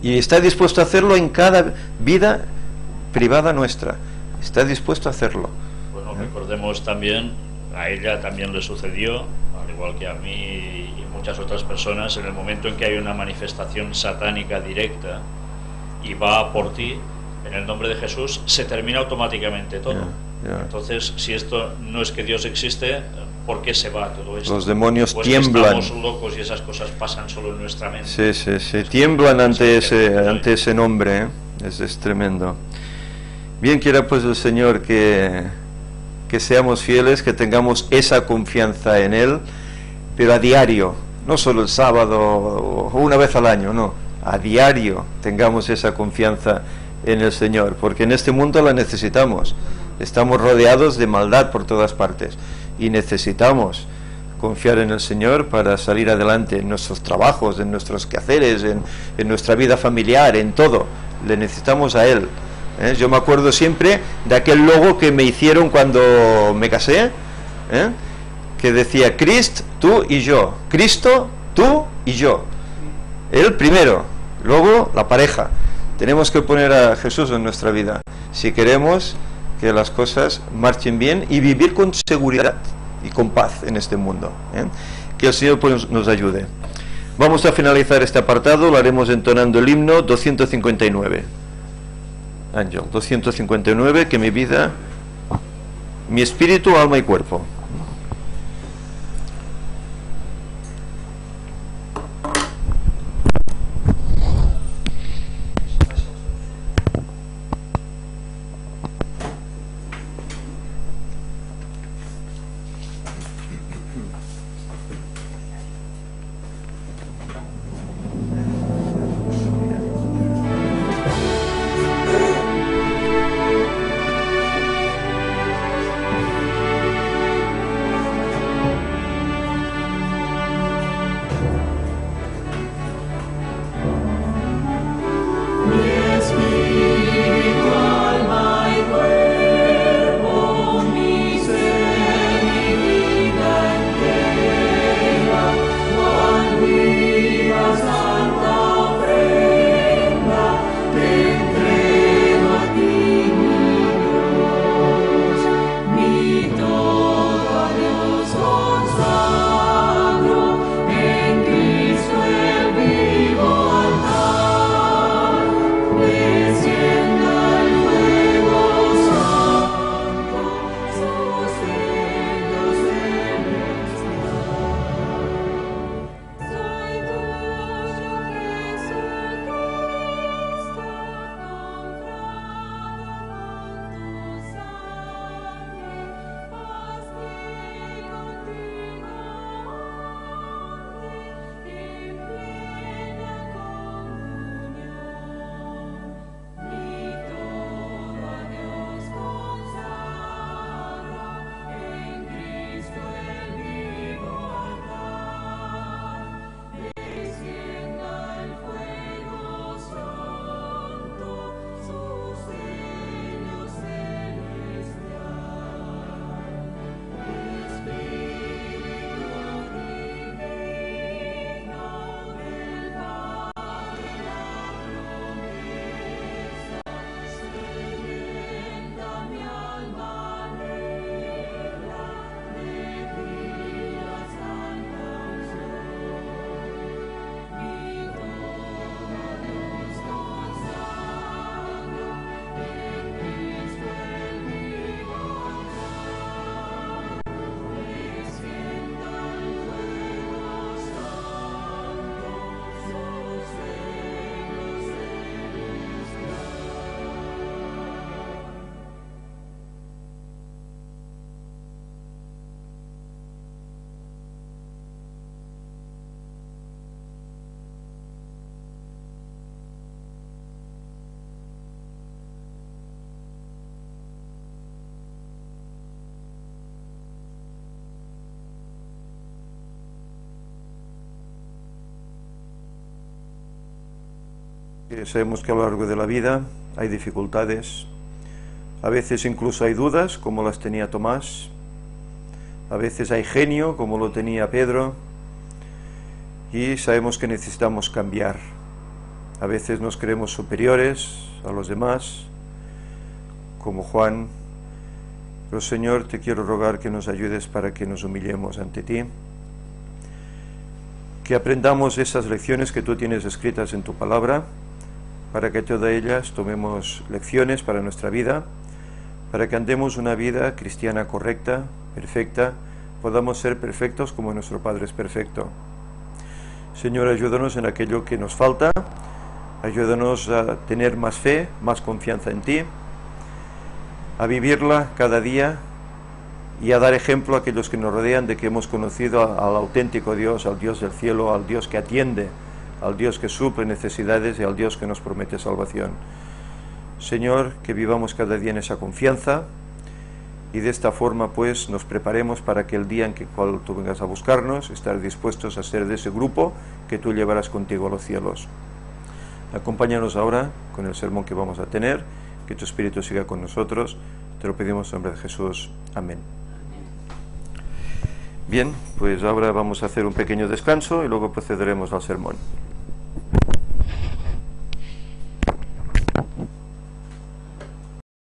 Y está dispuesto a hacerlo en cada vida privada nuestra, está dispuesto a hacerlo. Bueno, recordemos también, a ella también le sucedió, al igual que a mí y muchas otras personas, en el momento en que hay una manifestación satánica directa y va por ti, en el nombre de Jesús, se termina automáticamente todo. Yeah, yeah. Entonces, si esto no es que Dios existe, ¿por qué se va todo esto? Los demonios pues tiemblan. Estamos locos y esas cosas pasan solo en nuestra mente. Sí, sí, sí. Es tiemblan ante ese, ante ese nombre, ¿eh? Es, es tremendo. Bien quiera pues el Señor que, que seamos fieles, que tengamos esa confianza en Él, pero a diario, no solo el sábado o una vez al año, no. A diario tengamos esa confianza en el Señor, porque en este mundo la necesitamos. Estamos rodeados de maldad por todas partes y necesitamos confiar en el Señor para salir adelante en nuestros trabajos, en nuestros quehaceres, en, en nuestra vida familiar, en todo. Le necesitamos a Él, ¿eh? Yo me acuerdo siempre de aquel logo que me hicieron cuando me casé, ¿eh? Que decía Crist, tú y yo, Cristo, tú y yo. Él primero, luego la pareja. Tenemos que poner a Jesús en nuestra vida si queremos que las cosas marchen bien y vivir con seguridad y con paz en este mundo, ¿eh? Que el Señor pues, nos ayude. Vamos a finalizar este apartado, lo haremos entonando el himno doscientos cincuenta y nueve. Ángel, doscientos cincuenta y nueve, que mi vida, mi espíritu, alma y cuerpo. Sabemos que a lo largo de la vida hay dificultades, A veces incluso hay dudas, como las tenía Tomás. A veces hay genio, como lo tenía Pedro. Y sabemos que necesitamos cambiar. A veces nos creemos superiores a los demás, como Juan. Pero Señor, te quiero rogar que nos ayudes para que nos humillemos ante ti. Que aprendamos esas lecciones que tú tienes escritas en tu palabra, para que todas ellas tomemos lecciones para nuestra vida, para que andemos una vida cristiana correcta, perfecta, podamos ser perfectos como nuestro Padre es perfecto. Señor, ayúdanos en aquello que nos falta, ayúdanos a tener más fe, más confianza en ti, a vivirla cada día y a dar ejemplo a aquellos que nos rodean de que hemos conocido al auténtico Dios, al Dios del cielo, al Dios que atiende, al Dios que suple necesidades y al Dios que nos promete salvación. Señor, que vivamos cada día en esa confianza y de esta forma pues nos preparemos para que el día en que cual tú vengas a buscarnos, estar dispuestos a ser de ese grupo que tú llevarás contigo a los cielos. Acompáñanos ahora con el sermón que vamos a tener, que tu Espíritu siga con nosotros, te lo pedimos en nombre de Jesús. Amén. Bien, pues ahora vamos a hacer un pequeño descanso y luego procederemos al sermón.